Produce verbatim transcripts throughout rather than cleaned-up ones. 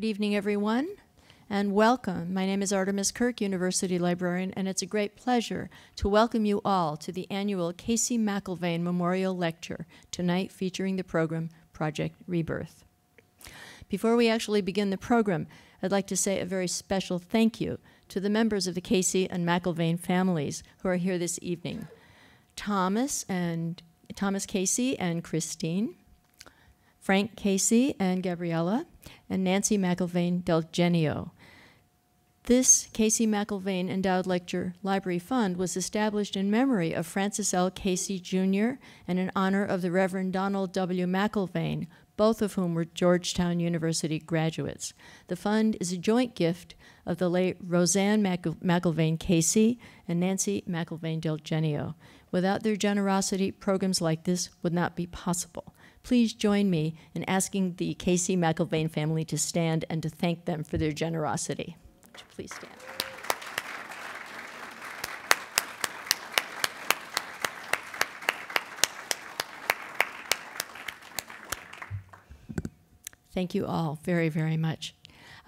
Good evening, everyone, and welcome. My name is Artemis Kirk, University Librarian, and it's a great pleasure to welcome you all to the annual Casey McIlvane Memorial Lecture, tonight featuring the program Project Rebirth. Before we actually begin the program, I'd like to say a very special thank you to the members of the Casey and McIlvane families who are here this evening. Thomas and Thomas Casey and Christine, Frank Casey and Gabriella, and Nancy McIlvane Del Genio. This Casey McIlvane Endowed Lecture Library Fund was established in memory of Francis L. Casey, Junior and in honor of the Reverend Donald W. McIlvane, both of whom were Georgetown University graduates. The fund is a joint gift of the late Roseanne McIlvane Casey and Nancy McIlvane Del Genio. Without their generosity, programs like this would not be possible. Please join me in asking the Casey McIlvane family to stand and to thank them for their generosity. Would you please stand? Thank you all very, very much.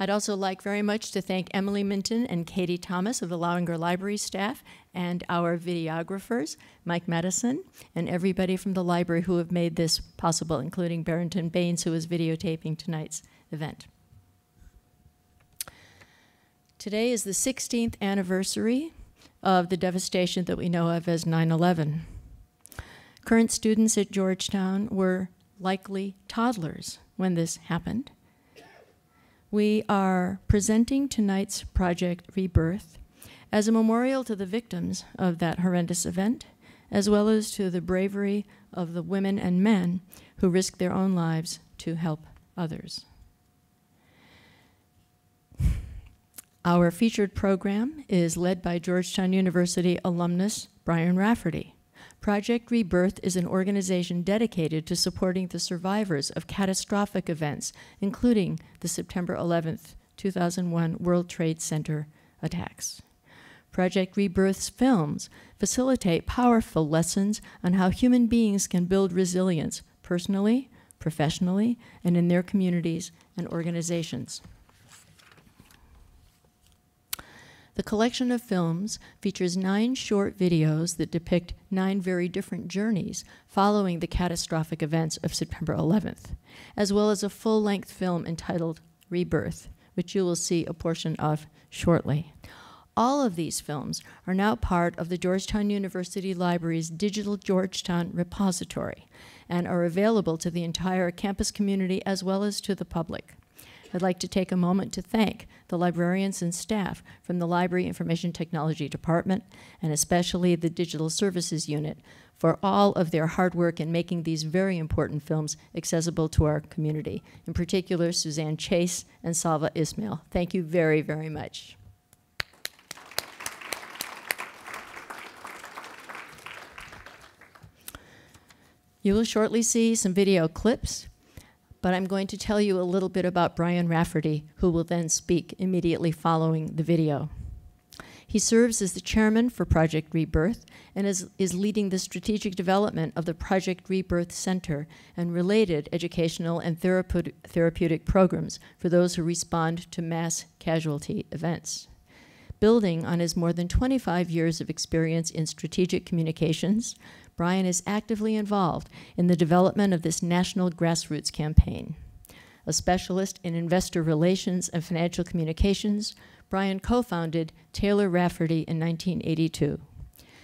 I'd also like very much to thank Emily Minton and Katie Thomas of the Lowinger Library staff and our videographers, Mike Madison, and everybody from the library who have made this possible, including Barrington Baines, who is videotaping tonight's event. Today is the sixteenth anniversary of the devastation that we know of as nine eleven. Current students at Georgetown were likely toddlers when this happened. We are presenting tonight's Project Rebirth as a memorial to the victims of that horrendous event, as well as to the bravery of the women and men who risked their own lives to help others. Our featured program is led by Georgetown University alumnus Brian Rafferty. Project Rebirth is an organization dedicated to supporting the survivors of catastrophic events, including the September eleventh, two thousand one World Trade Center attacks. Project Rebirth's films facilitate powerful lessons on how human beings can build resilience personally, professionally, and in their communities and organizations. The collection of films features nine short videos that depict nine very different journeys following the catastrophic events of September eleventh, as well as a full-length film entitled Rebirth, which you will see a portion of shortly. All of these films are now part of the Georgetown University Library's Digital Georgetown Repository and are available to the entire campus community as well as to the public. I'd like to take a moment to thank the librarians and staff from the Library Information Technology Department, and especially the Digital Services Unit, for all of their hard work in making these very important films accessible to our community. In particular, Suzanne Chase and Salwa Ismail. Thank you very, very much. You will shortly see some video clips, but I'm going to tell you a little bit about Brian Rafferty, who will then speak immediately following the video. He serves as the chairman for Project Rebirth and is, is leading the strategic development of the Project Rebirth Center and related educational and therapeutic, therapeutic programs for those who respond to mass casualty events. Building on his more than twenty-five years of experience in strategic communications, Brian is actively involved in the development of this national grassroots campaign. A specialist in investor relations and financial communications, Brian co-founded Taylor Rafferty in nineteen eighty-two.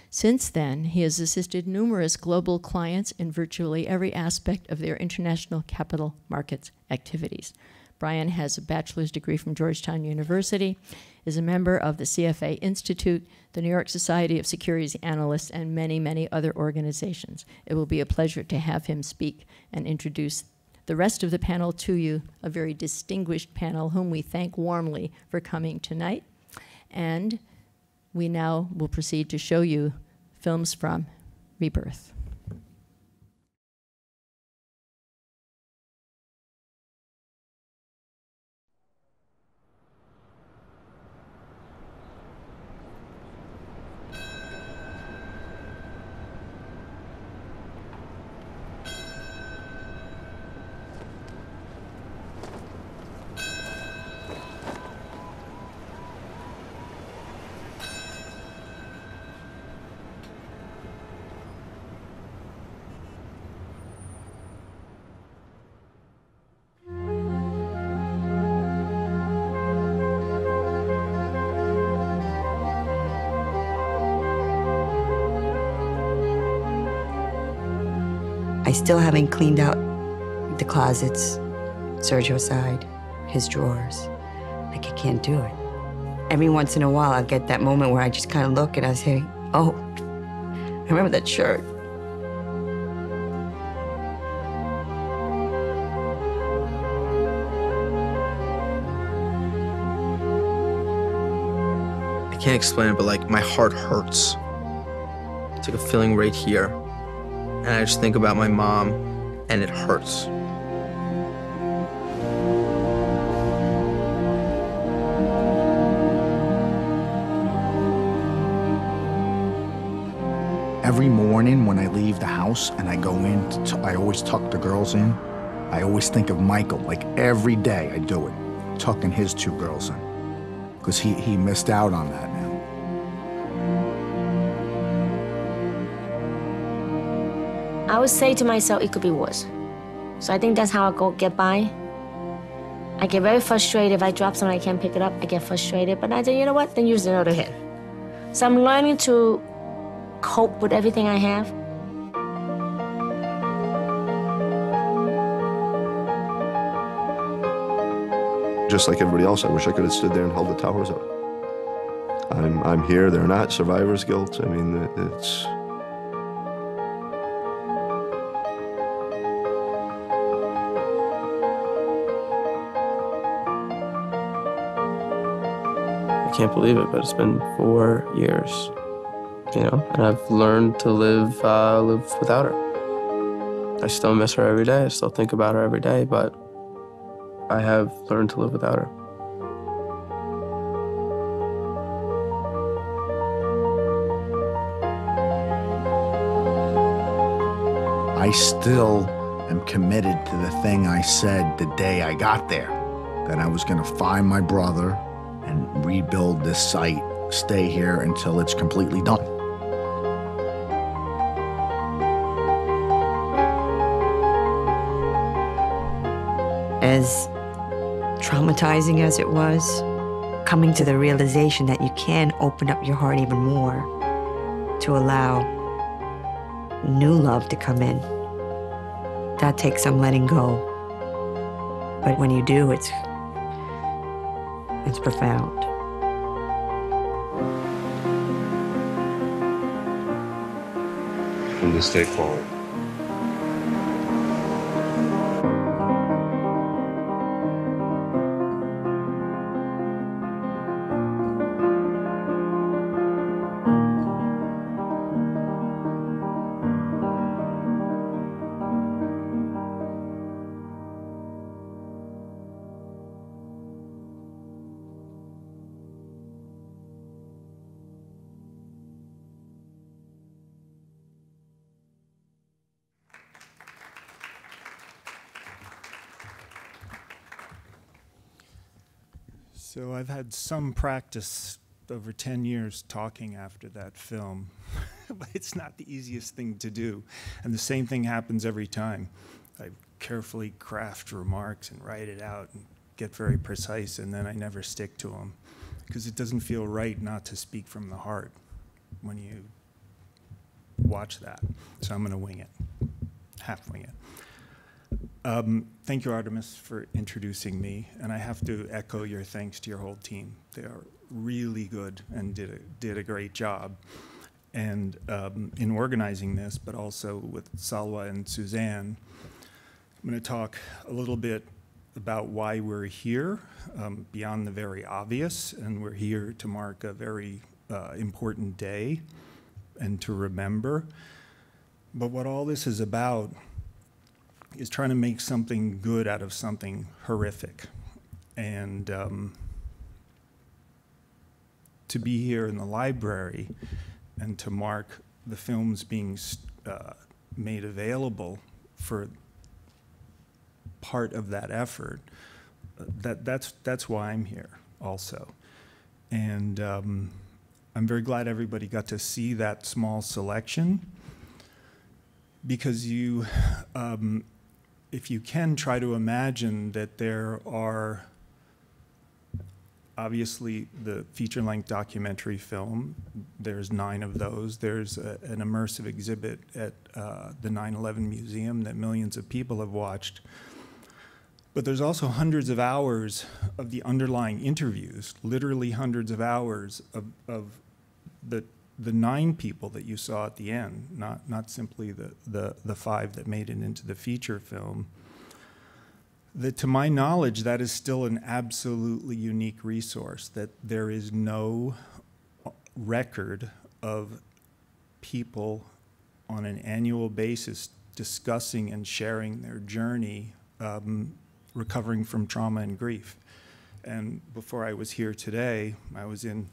Since then, he has assisted numerous global clients in virtually every aspect of their international capital markets activities. Brian has a bachelor's degree from Georgetown University, is a member of the C F A Institute, the New York Society of Securities Analysts, and many, many other organizations. It will be a pleasure to have him speak and introduce the rest of the panel to you, a very distinguished panel whom we thank warmly for coming tonight. And we now will proceed to show you films from Rebirth. I still haven't cleaned out the closets, Sergio's side, his drawers. Like, I can't do it. Every once in a while, I'll get that moment where I just kind of look and I say, oh, I remember that shirt. I can't explain it, but like, my heart hurts. It's like a feeling right here. And I just think about my mom, and it hurts. Every morning when I leave the house and I go in, I always tuck the girls in. I always think of Michael, like every day I do it, tucking his two girls in, because he, he missed out on that now. I would say to myself, it could be worse. So I think that's how I go get by. I get very frustrated. If I drop something, I can't pick it up, I get frustrated. But I say, you know what, then use another hand. So I'm learning to cope with everything I have. Just like everybody else, I wish I could have stood there and held the towers up. I'm, I'm here, they're not, survivor's guilt. I mean, it's... I can't believe it, but it's been four years. You know, and I've learned to live, uh, live without her. I still miss her every day. I still think about her every day, but I have learned to live without her. I still am committed to the thing I said the day I got there, that I was going to find my brother and rebuild this site, stay here until it's completely done. As traumatizing as it was, coming to the realization that you can open up your heart even more to allow new love to come in, that takes some letting go. But when you do, it's, it's profound. From this day forward. So I've had some practice over ten years talking after that film, but it's not the easiest thing to do. And the same thing happens every time. I carefully craft remarks and write it out and get very precise, and then I never stick to them because it doesn't feel right not to speak from the heart when you watch that. So I'm gonna wing it, half wing it. Um, thank you, Artemis, for introducing me, and I have to echo your thanks to your whole team. They are really good and did a, did a great job and um, in organizing this, but also with Salwa and Suzanne. I'm going to talk a little bit about why we're here, um, beyond the very obvious, and we're here to mark a very uh, important day and to remember. But what all this is about is trying to make something good out of something horrific. And um, to be here in the library and to mark the films being uh, made available for part of that effort, that, that's, that's why I'm here also. And um, I'm very glad everybody got to see that small selection, because you, um, if you can, try to imagine that there are obviously the feature-length documentary film. There's nine of those. There's a, an immersive exhibit at uh, the nine eleven Museum that millions of people have watched. But there's also hundreds of hours of the underlying interviews, literally hundreds of hours of, of the, the nine people that you saw at the end, not, not simply the, the, the five that made it into the feature film. That, to my knowledge, that is still an absolutely unique resource, that there is no record of people on an annual basis discussing and sharing their journey um, recovering from trauma and grief. And before I was here today, I was in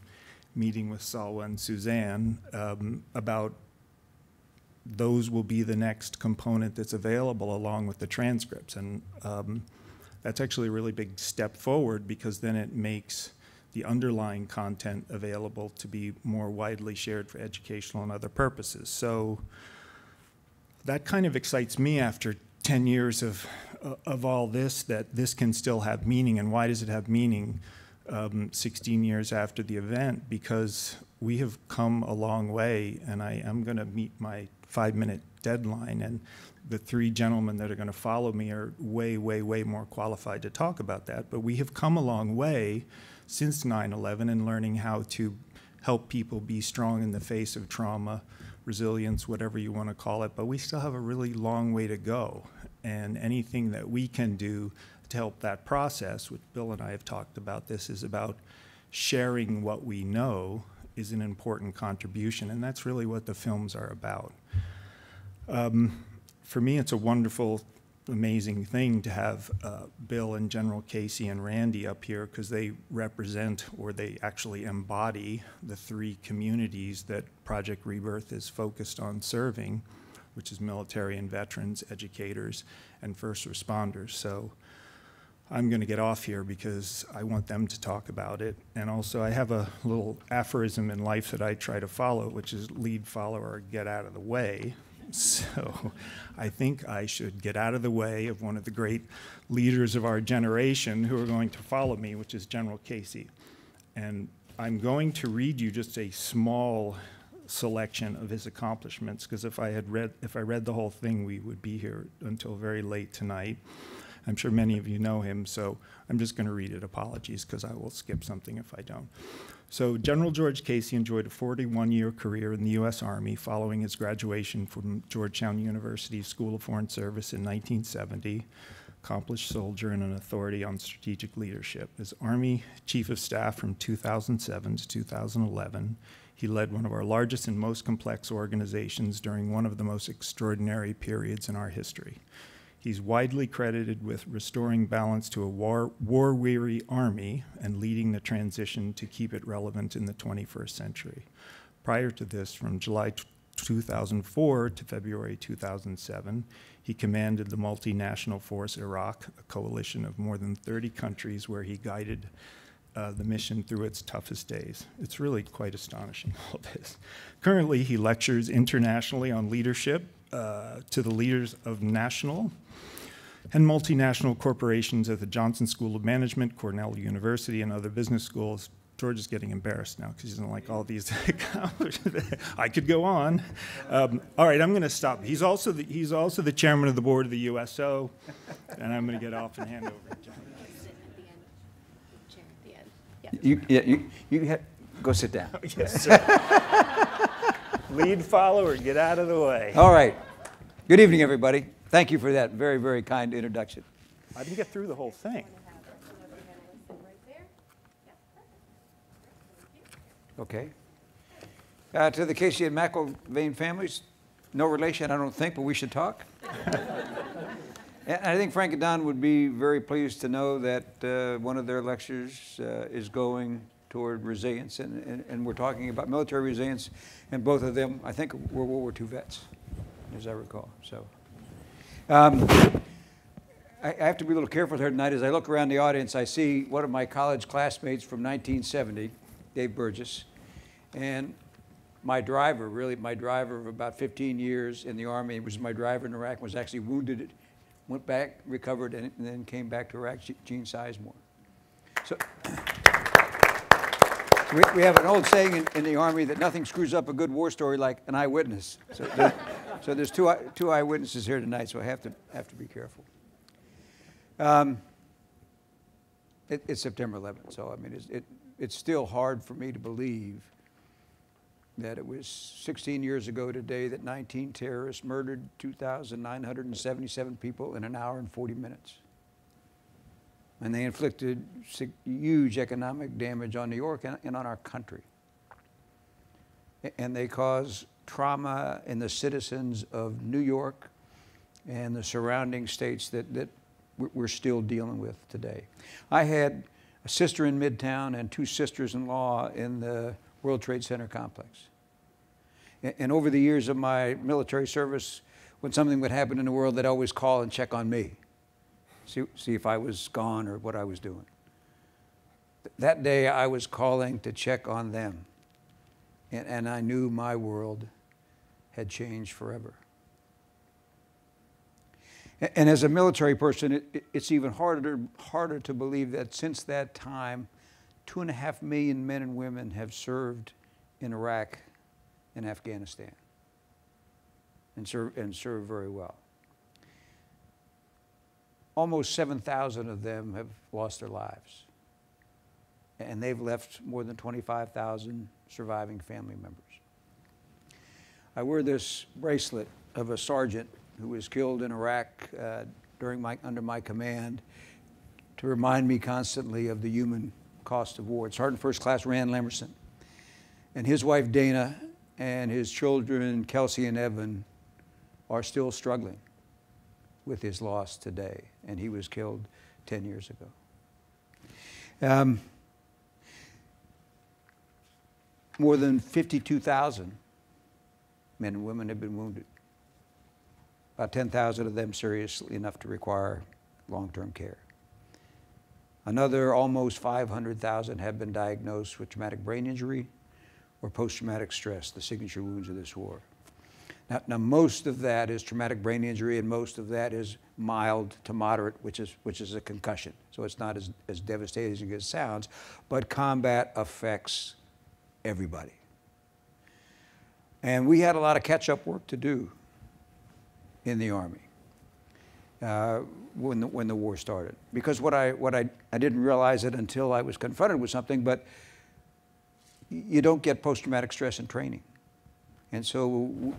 meeting with Salwa and Suzanne um, about those will be the next component that's available along with the transcripts. And um, that's actually a really big step forward, because then it makes the underlying content available to be more widely shared for educational and other purposes. So that kind of excites me after ten years of, uh, of all this, that this can still have meaning. And why does it have meaning um, sixteen years after the event? Because we have come a long way, and I am going to meet my five-minute deadline, and the three gentlemen that are going to follow me are way, way, way more qualified to talk about that. But we have come a long way since nine eleven in learning how to help people be strong in the face of trauma, resilience, whatever you want to call it. But we still have a really long way to go, and anything that we can do to help that process, which Bill and I have talked about, this is about sharing what we know, is an important contribution, and that's really what the films are about. Um, for me, it's a wonderful, amazing thing to have uh, Bill and General Casey and Randy up here, because they represent, or they actually embody, the three communities that Project Rebirth is focused on serving, which is military and veterans, educators, and first responders. So I'm going to get off here because I want them to talk about it. And also, I have a little aphorism in life that I try to follow, which is lead, follow, or get out of the way. So I think I should get out of the way of one of the great leaders of our generation who are going to follow me, which is General Casey. And I'm going to read you just a small selection of his accomplishments, because if I had read, if I read the whole thing, we would be here until very late tonight. I'm sure many of you know him, so I'm just going to read it. Apologies, because I will skip something if I don't. So General George Casey enjoyed a forty-one year career in the U S Army following his graduation from Georgetown University School of Foreign Service in nineteen seventy. Accomplished soldier and an authority on strategic leadership. As Army Chief of Staff from two thousand seven to two thousand eleven, he led one of our largest and most complex organizations during one of the most extraordinary periods in our history. He's widely credited with restoring balance to a war, war-weary army and leading the transition to keep it relevant in the twenty-first century. Prior to this, from July two thousand four to February two thousand seven, he commanded the multinational force Iraq, a coalition of more than thirty countries where he guided Uh, the mission through its toughest days. It's really quite astonishing, all this. Currently, he lectures internationally on leadership uh, to the leaders of national and multinational corporations at the Johnson School of Management, Cornell University, and other business schools. George is getting embarrassed now because he doesn't like all these accomplishments. I could go on. Um, all right, I'm going to stop. He's also, the, he's also the chairman of the board of the U S O, and I'm going to get off and hand over to John. You, yeah, you, you have, go sit down. Yes, sir. Lead, follow, or get out of the way. All right. Good evening, everybody. Thank you for that very, very kind introduction. I didn't get through the whole thing. Okay. Uh, to the Casey and McIlvane families, no relation, I don't think, but we should talk. And I think Frank and Don would be very pleased to know that uh, one of their lectures uh, is going toward resilience, and, and, and we're talking about military resilience, and both of them, I think, were World War Two vets, as I recall. So um, I, I have to be a little careful here tonight. As I look around the audience, I see one of my college classmates from nineteen seventy, Dave Burgess, and my driver, really, my driver of about fifteen years in the Army, was my driver in Iraq, was actually wounded, went back, recovered, and then came back to Iraq, Gene Sizemore. So, We, we have an old saying in, in the Army that nothing screws up a good war story like an eyewitness. So, there, so there's two, two eyewitnesses here tonight, so I have to, have to be careful. Um, it, it's September eleventh, so I mean, it's, it, it's still hard for me to believe that it was sixteen years ago today that nineteen terrorists murdered two thousand nine hundred seventy-seven people in an hour and forty minutes. And they inflicted huge economic damage on New York and on our country. And they caused trauma in the citizens of New York and the surrounding states that, that we're still dealing with today. I had a sister in Midtown and two sisters-in-law in the World Trade Center complex. And over the years of my military service, when something would happen in the world, they'd always call and check on me. See, see if I was gone or what I was doing. That day I was calling to check on them, and, and I knew my world had changed forever. And, and as a military person, it, it, it's even harder, harder to believe that since that time, two and a half million men and women have served in Iraq and Afghanistan and serve, and serve very well. Almost seven thousand of them have lost their lives, and they've left more than twenty-five thousand surviving family members. I wear this bracelet of a sergeant who was killed in Iraq uh, during my, under my command to remind me constantly of the human cost of war. It's Sergeant First Class Rand Lamerson, and his wife Dana and his children Kelsey and Evan are still struggling with his loss today, and he was killed ten years ago. Um, more than fifty-two thousand men and women have been wounded, about ten thousand of them seriously enough to require long-term care. Another almost five hundred thousand have been diagnosed with traumatic brain injury or post-traumatic stress, the signature wounds of this war. Now, now, most of that is traumatic brain injury, and most of that is mild to moderate, which is, which is a concussion. So it's not as, as devastating as it sounds, but combat affects everybody. And we had a lot of catch-up work to do in the Army uh, when, the, when the war started. Because what, I, what I, I didn't realize it until I was confronted with something, but you don't get post-traumatic stress in training. And so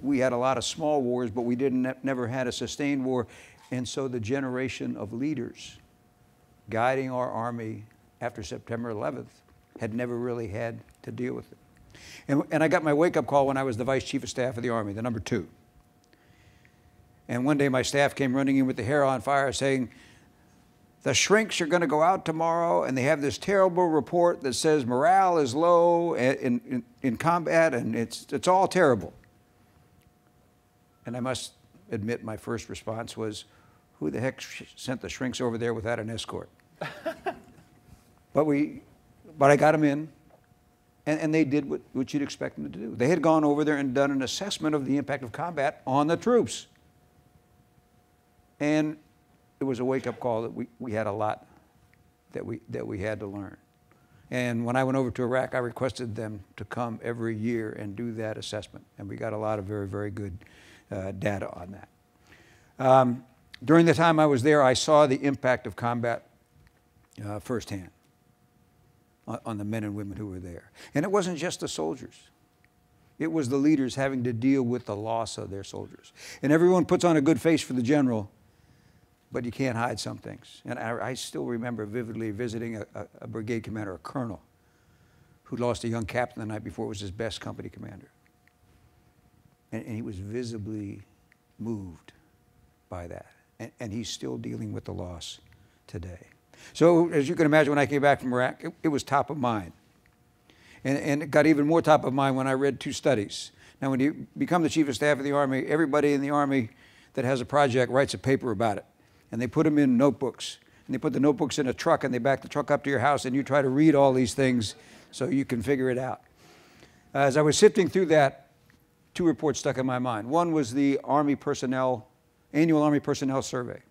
we had a lot of small wars, but we didn't, never had a sustained war. And so the generation of leaders guiding our Army after September eleventh had never really had to deal with it. And, and I got my wake-up call when I was the Vice Chief of Staff of the Army, the number two. And one day my staff came running in with the hair on fire saying, the shrinks are going to go out tomorrow, and they have this terrible report that says morale is low in, in, in combat, and it's, it's all terrible. And I must admit my first response was, who the heck sent the shrinks over there without an escort? but, we, but I got them in, and, and they did what, what you'd expect them to do. They had gone over there and done an assessment of the impact of combat on the troops. And it was a wake-up call that we, we had a lot that we, that we had to learn. And when I went over to Iraq, I requested them to come every year and do that assessment. And we got a lot of very, very good uh, data on that. Um, during the time I was there, I saw the impact of combat uh, firsthand on, on the men and women who were there. And it wasn't just the soldiers. It was the leaders having to deal with the loss of their soldiers. And everyone puts on a good face for the general, but you can't hide some things. And I, I still remember vividly visiting a, a, a brigade commander, a colonel, who lost a young captain the night before. It was his best company commander. And, and he was visibly moved by that. And, and he's still dealing with the loss today. So as you can imagine, when I came back from Iraq, it, it was top of mind. And, and it got even more top of mind when I read two studies. Now, when you become the Chief of Staff of the Army, everybody in the Army that has a project writes a paper about it. And they put them in notebooks, and they put the notebooks in a truck, and they back the truck up to your house, and you try to read all these things so you can figure it out. As I was sifting through that, two reports stuck in my mind. One was the Army Personnel, Annual Army Personnel Survey.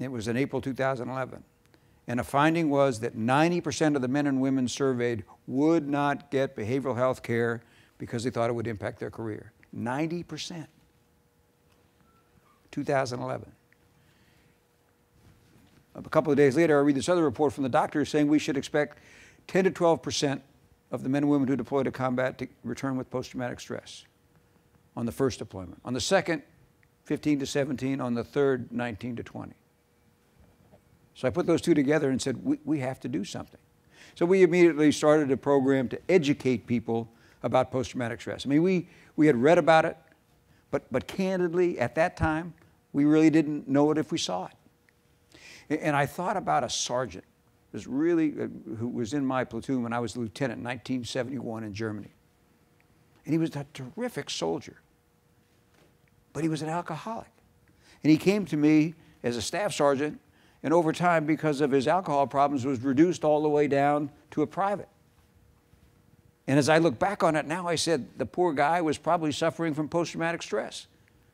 It was in April two thousand eleven. and the finding was that ninety percent of the men and women surveyed would not get behavioral health care because they thought it would impact their career. ninety percent. two thousand eleven. A couple of days later, I read this other report from the doctor saying we should expect ten to twelve percent of the men and women who deploy to combat to return with post-traumatic stress on the first deployment. On the second, fifteen to seventeen. On the third, nineteen to twenty. So I put those two together and said, we, we have to do something. So we immediately started a program to educate people about post-traumatic stress. I mean, we, we had read about it, but, but candidly, at that time, we really didn't know it if we saw it. And I thought about a sergeant was really, uh, who was in my platoon when I was a lieutenant in nineteen seventy-one in Germany. And he was a terrific soldier, but he was an alcoholic. And he came to me as a staff sergeant, and over time, because of his alcohol problems, was reduced all the way down to a private. And as I look back on it now, I said, the poor guy was probably suffering from post-traumatic stress.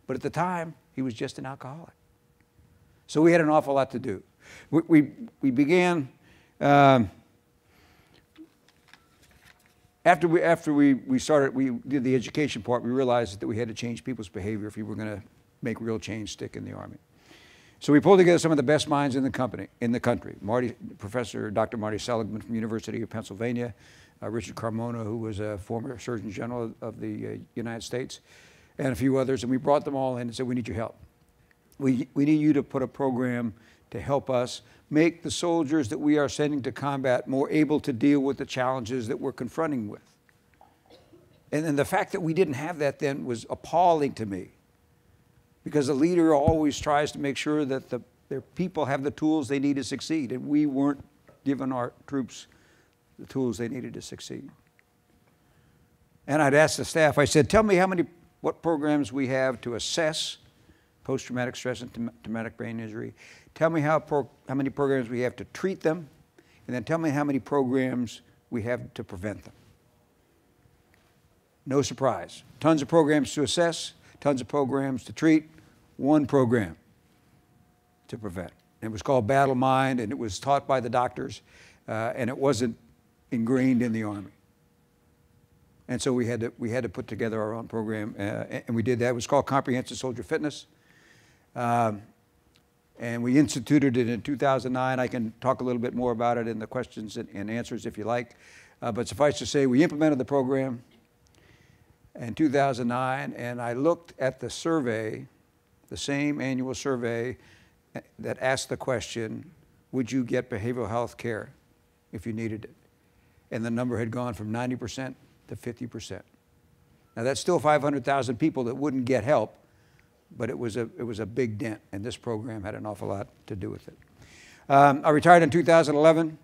But at the time, he was just an alcoholic. So we had an awful lot to do. We, we, we began, um, after, we, after we, we started, we did the education part, we realized that we had to change people's behavior if we were going to make real change stick in the Army. So we pulled together some of the best minds in the company, in the country. Marty, Professor Doctor Marty Seligman from University of Pennsylvania, uh, Richard Carmona, who was a former Surgeon General of the uh, United States, and a few others. And we brought them all in and said, we need your help. We, we need you to put a program to help us make the soldiers that we are sending to combat more able to deal with the challenges that we're confronting with. And then the fact that we didn't have that then was appalling to me, because a leader always tries to make sure that the, their people have the tools they need to succeed. And we weren't giving our troops the tools they needed to succeed. And I'd asked the staff, I said, tell me how many, what programs we have to assess post-traumatic stress and traumatic brain injury. Tell me how, pro, how many programs we have to treat them. And then tell me how many programs we have to prevent them. No surprise. Tons of programs to assess. Tons of programs to treat, one program to prevent. It was called Battle Mind, and it was taught by the doctors, uh, and it wasn't ingrained in the Army. And so we had to, we had to put together our own program, uh, and we did that. It was called Comprehensive Soldier Fitness. Um, and we instituted it in two thousand nine. I can talk a little bit more about it in the questions and, and answers if you like. Uh, but suffice to say, we implemented the program in two thousand nine, and I looked at the survey, the same annual survey that asked the question, would you get behavioral health care if you needed it? And the number had gone from ninety percent to fifty percent. Now that's still five hundred thousand people that wouldn't get help, but it was a, it was a big dent, and this program had an awful lot to do with it. Um, I retired in two thousand eleven,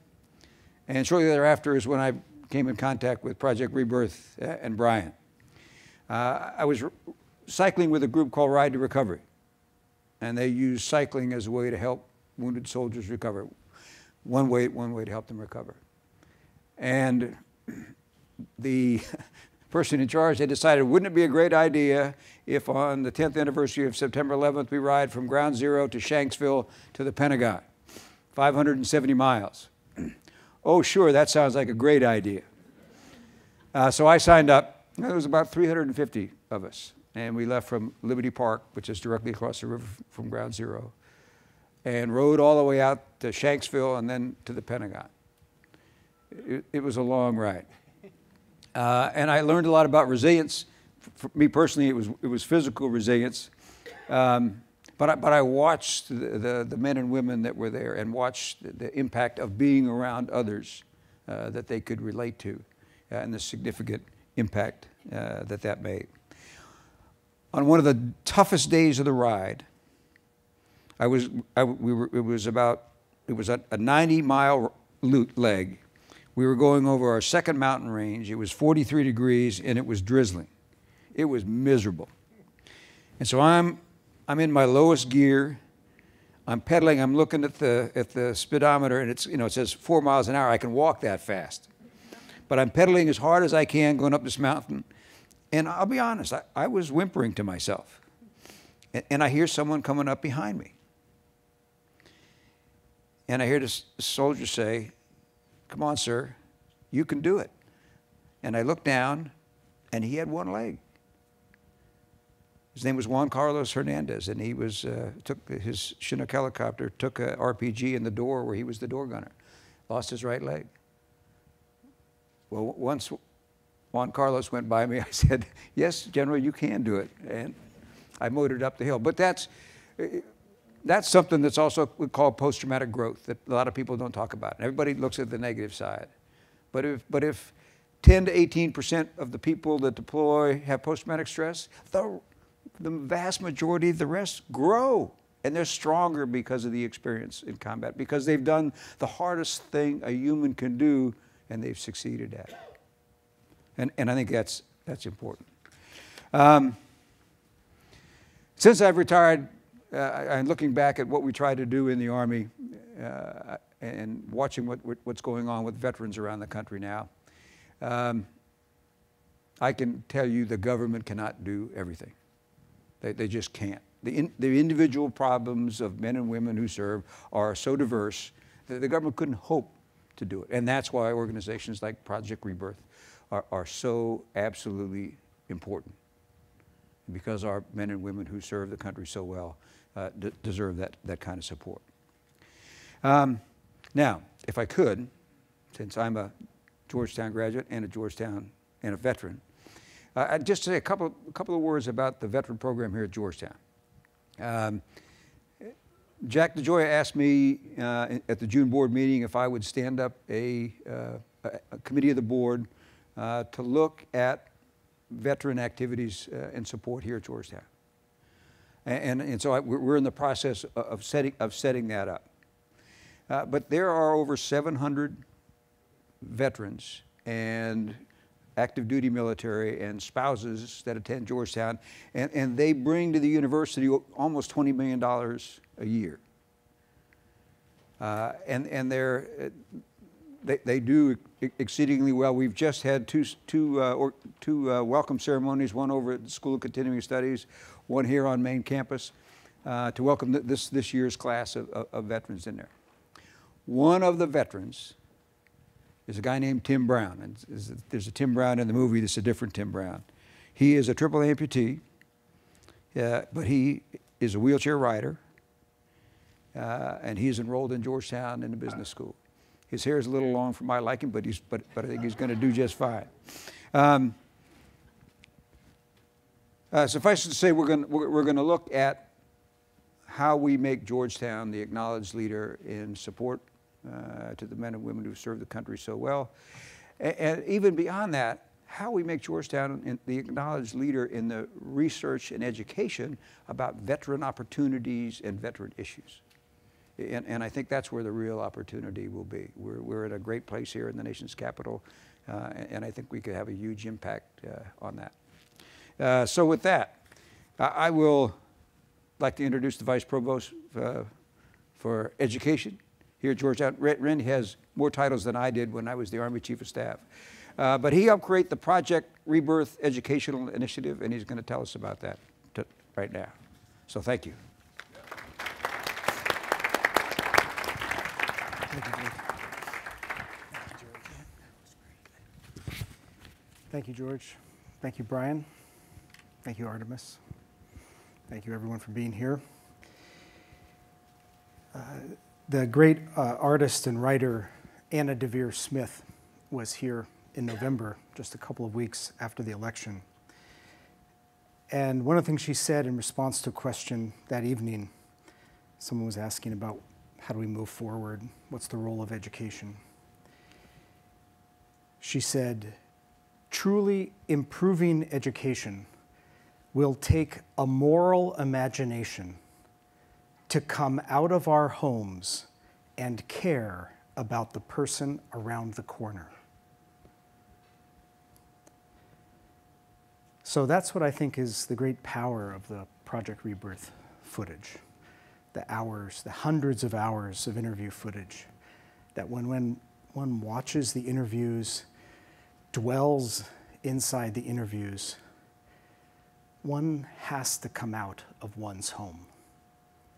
and shortly thereafter is when I came in contact with Project Rebirth and Brian. Uh, I was cycling with a group called Ride to Recovery, and they used cycling as a way to help wounded soldiers recover. One way, one way to help them recover. And the person in charge, they decided, wouldn't it be a great idea if on the tenth anniversary of September eleventh, we ride from ground zero to Shanksville to the Pentagon, five hundred seventy miles. Oh, sure, that sounds like a great idea. Uh, so I signed up. There was about three hundred fifty of us, and we left from Liberty Park, which is directly across the river from Ground Zero, and rode all the way out to Shanksville and then to the Pentagon. It, it was a long ride. Uh, and I learned a lot about resilience. For me personally, it was, it was physical resilience. Um, but, I, but I watched the, the, the men and women that were there and watched the, the impact of being around others uh, that they could relate to uh, and the significant impact uh, that that made. On one of the toughest days of the ride, I was, I, we were, it was about, it was a ninety mile loop leg. We were going over our second mountain range. It was forty-three degrees and it was drizzling. It was miserable. And so I'm, I'm in my lowest gear. I'm pedaling, I'm looking at the, at the speedometer, and it's, you know, it says four miles an hour. I can walk that fast. But I'm pedaling as hard as I can going up this mountain. And I'll be honest, I, I was whimpering to myself. And, and I hear someone coming up behind me. And I hear this soldier say, "Come on, sir, you can do it." And I looked down, and he had one leg. His name was Juan Carlos Hernandez, and he was uh, took his Chinook helicopter, took a R P G in the door where he was the door gunner, lost his right leg. Well, once Juan Carlos went by me, I said, "Yes, General, you can do it," and I motored up the hill. But that's that's something that's also we call post-traumatic growth that a lot of people don't talk about. Everybody looks at the negative side, but if but if ten to eighteen percent of the people that deploy have post-traumatic stress, the the vast majority of the rest grow, and they're stronger because of the experience in combat, because they've done the hardest thing a human can do, and they've succeeded at it. And, and I think that's, that's important. Um, since I've retired, uh, I'm looking back at what we try to do in the Army uh, and watching what, what's going on with veterans around the country now. Um, I can tell you the government cannot do everything. They, they just can't. The, in, the individual problems of men and women who serve are so diverse that the government couldn't hope to do it. And that's why organizations like Project Rebirth are, are so absolutely important, because our men and women who serve the country so well uh, d deserve that, that kind of support. Um, now, if I could, since I'm a Georgetown graduate and a Georgetown and a veteran, Uh, I'd just say a couple, a couple of words about the veteran program here at Georgetown. Um, Jack DeJoy asked me uh, at the June board meeting if I would stand up a, uh, a committee of the board uh, to look at veteran activities uh, and support here at Georgetown. And, and, and so I, we're in the process of setting, of setting that up. Uh, but there are over seven hundred veterans and active duty military and spouses that attend Georgetown, and, and they bring to the university almost twenty million dollars a year. Uh, and and they're, they, they do exceedingly well. We've just had two, two, uh, or two uh, welcome ceremonies, one over at the School of Continuing Studies, one here on main campus, uh, to welcome th this, this year's class of, of, of veterans in there. One of the veterans is a guy named Tim Brown, and there's a Tim Brown in the movie that's a different Tim Brown. He is a triple amputee, uh, but he is a wheelchair rider, uh, and he's enrolled in Georgetown in the business school. His hair is a little long for my liking, but, he's, but, but I think he's gonna do just fine. Um, uh, suffice it to say, we're gonna, we're, we're gonna look at how we make Georgetown the acknowledged leader in support Uh, to the men and women who serve the country so well. And, and even beyond that, how we make Georgetown in, the acknowledged leader in the research and education about veteran opportunities and veteran issues. And, and I think that's where the real opportunity will be. We're, we're at a great place here in the nation's capital, uh, and, and I think we could have a huge impact uh, on that. Uh, so with that, I, I will like to introduce the Vice Provost uh, for Education here at Georgetown. Ren has more titles than I did when I was the Army Chief of Staff. Uh, but he helped create the Project Rebirth Educational Initiative, and he's going to tell us about that right now. So thank you. Thank you, George. Thank you, Brian. Thank you, Artemis. Thank you, everyone, for being here. Uh, The great uh, artist and writer Anna DeVere Smith was here in November, just a couple of weeks after the election. And one of the things she said in response to a question that evening, someone was asking about how do we move forward, what's the role of education? She said, "Truly improving education will take a moral imagination to come out of our homes and care about the person around the corner." So that's what I think is the great power of the Project Rebirth footage, the hours, the hundreds of hours of interview footage, that when, when one watches the interviews, dwells inside the interviews, one has to come out of one's home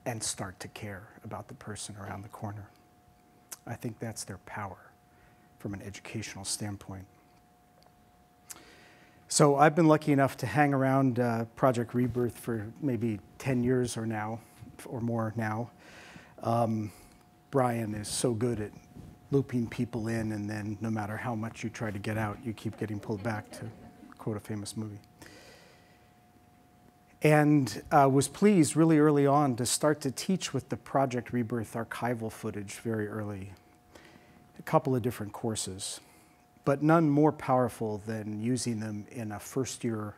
and start to care about the person around the corner. I think that's their power from an educational standpoint. So I've been lucky enough to hang around uh, Project Rebirth for maybe ten years or now, or more now. Um, Brian is so good at looping people in, and then no matter how much you try to get out, you keep getting pulled back, to quote a famous movie. And uh, was pleased really early on to start to teach with the Project Rebirth archival footage very early. A couple of different courses, but none more powerful than using them in a first-year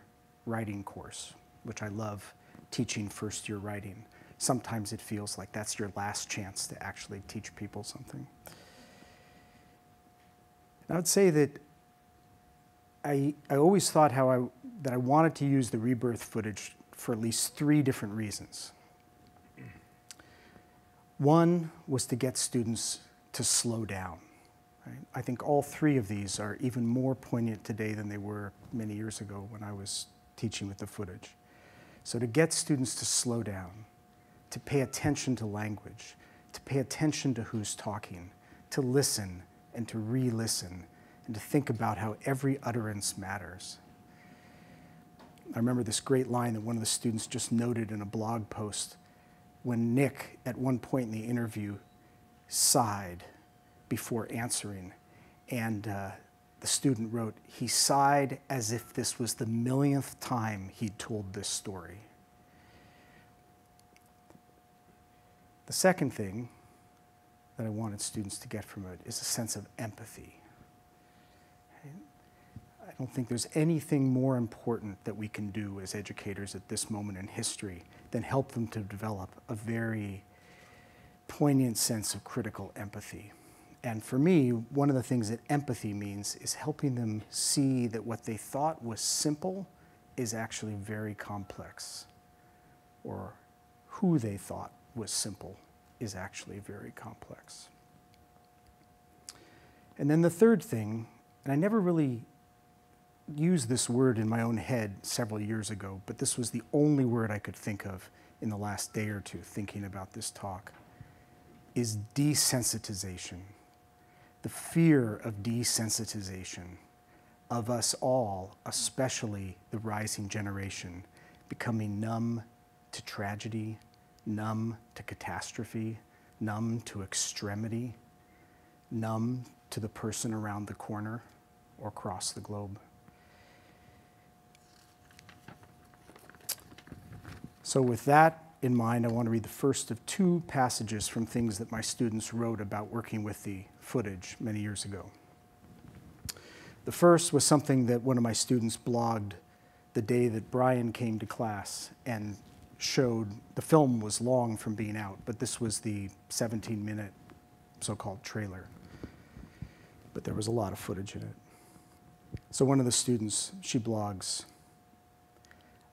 writing course, which I love teaching first-year writing. Sometimes it feels like that's your last chance to actually teach people something. And I would say that I, I always thought how I, that I wanted to use the Rebirth footage for at least three different reasons. One was to get students to slow down. Right? I think all three of these are even more poignant today than they were many years ago when I was teaching with the footage. So to get students to slow down, to pay attention to language, to pay attention to who's talking, to listen and to re-listen, and to think about how every utterance matters. I remember this great line that one of the students just noted in a blog post when Nick, at one point in the interview, sighed before answering. And uh, the student wrote, he sighed as if this was the millionth time he'd told this story. The second thing that I wanted students to get from it is a sense of empathy. I don't think there's anything more important that we can do as educators at this moment in history than help them to develop a very poignant sense of critical empathy. And for me, one of the things that empathy means is helping them see that what they thought was simple is actually very complex, or who they thought was simple is actually very complex. And then the third thing, and I never really used this word in my own head several years ago, but this was the only word I could think of in the last day or two thinking about this talk, is desensitization. The fear of desensitization of us all, especially the rising generation, becoming numb to tragedy, numb to catastrophe, numb to extremity, numb to the person around the corner or across the globe. So with that in mind, I want to read the first of two passages from things that my students wrote about working with the footage many years ago. The first was something that one of my students blogged the day that Brian came to class and showed. The film was long from being out, but this was the seventeen minute so-called trailer. But there was a lot of footage in it. So one of the students, she blogs,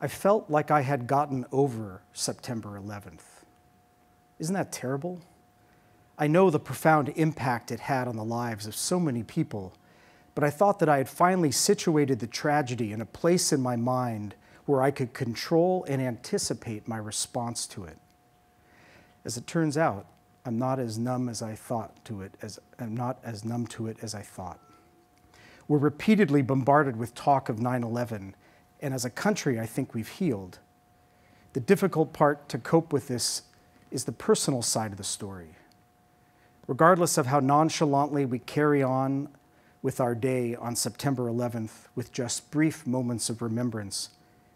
I felt like I had gotten over September eleventh. Isn't that terrible? I know the profound impact it had on the lives of so many people, but I thought that I had finally situated the tragedy in a place in my mind where I could control and anticipate my response to it. As it turns out, I'm not as numb as I thought to it as I'm not as numb to it as I thought. We're repeatedly bombarded with talk of nine eleven, and as a country, I think we've healed. The difficult part to cope with this is the personal side of the story. Regardless of how nonchalantly we carry on with our day on September eleventh with just brief moments of remembrance,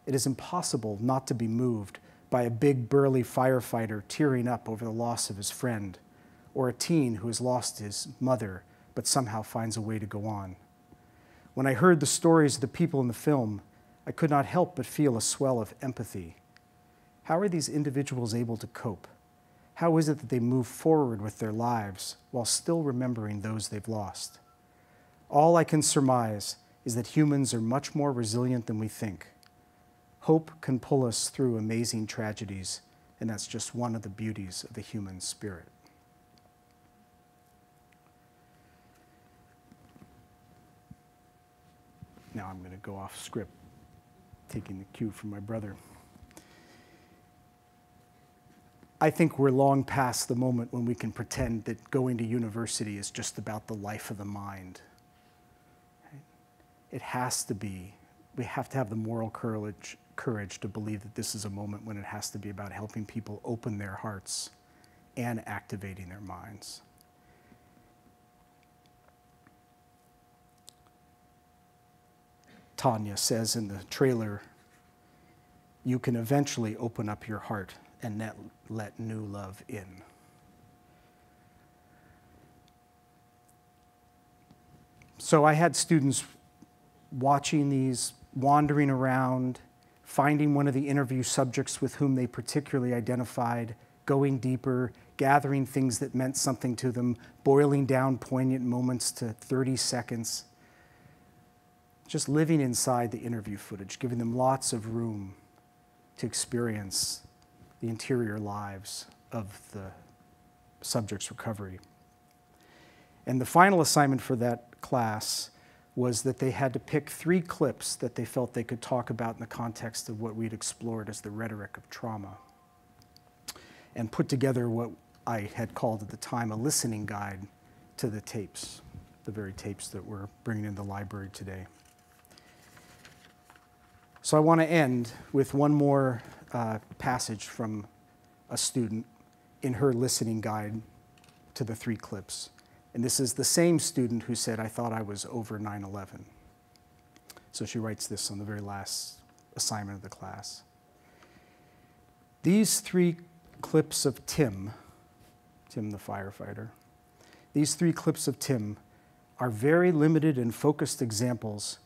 it is impossible not to be moved by a big burly firefighter tearing up over the loss of his friend, or a teen who has lost his mother but somehow finds a way to go on. When I heard the stories of the people in the film, I could not help but feel a swell of empathy. How are these individuals able to cope? How is it that they move forward with their lives while still remembering those they've lost? All I can surmise is that humans are much more resilient than we think. Hope can pull us through amazing tragedies, and that's just one of the beauties of the human spirit. Now I'm going to go off script, taking the cue from my brother. I think we're long past the moment when we can pretend that going to university is just about the life of the mind. It has to be. We have to have the moral courage, courage to believe that this is a moment when it has to be about helping people open their hearts and activating their minds. Tanya says in the trailer, you can eventually open up your heart and let, let new love in. So I had students watching these, wandering around, finding one of the interview subjects with whom they particularly identified, going deeper, gathering things that meant something to them, boiling down poignant moments to thirty seconds, just living inside the interview footage, giving them lots of room to experience the interior lives of the subject's recovery. And the final assignment for that class was that they had to pick three clips that they felt they could talk about in the context of what we'd explored as the rhetoric of trauma, and put together what I had called at the time a listening guide to the tapes, the very tapes that we're bringing in the library today. So I want to end with one more uh, passage from a student in her listening guide to the three clips. And this is the same student who said, I thought I was over nine eleven. So she writes this on the very last assignment of the class. These three clips of Tim, Tim the firefighter, these three clips of Tim are very limited and focused examples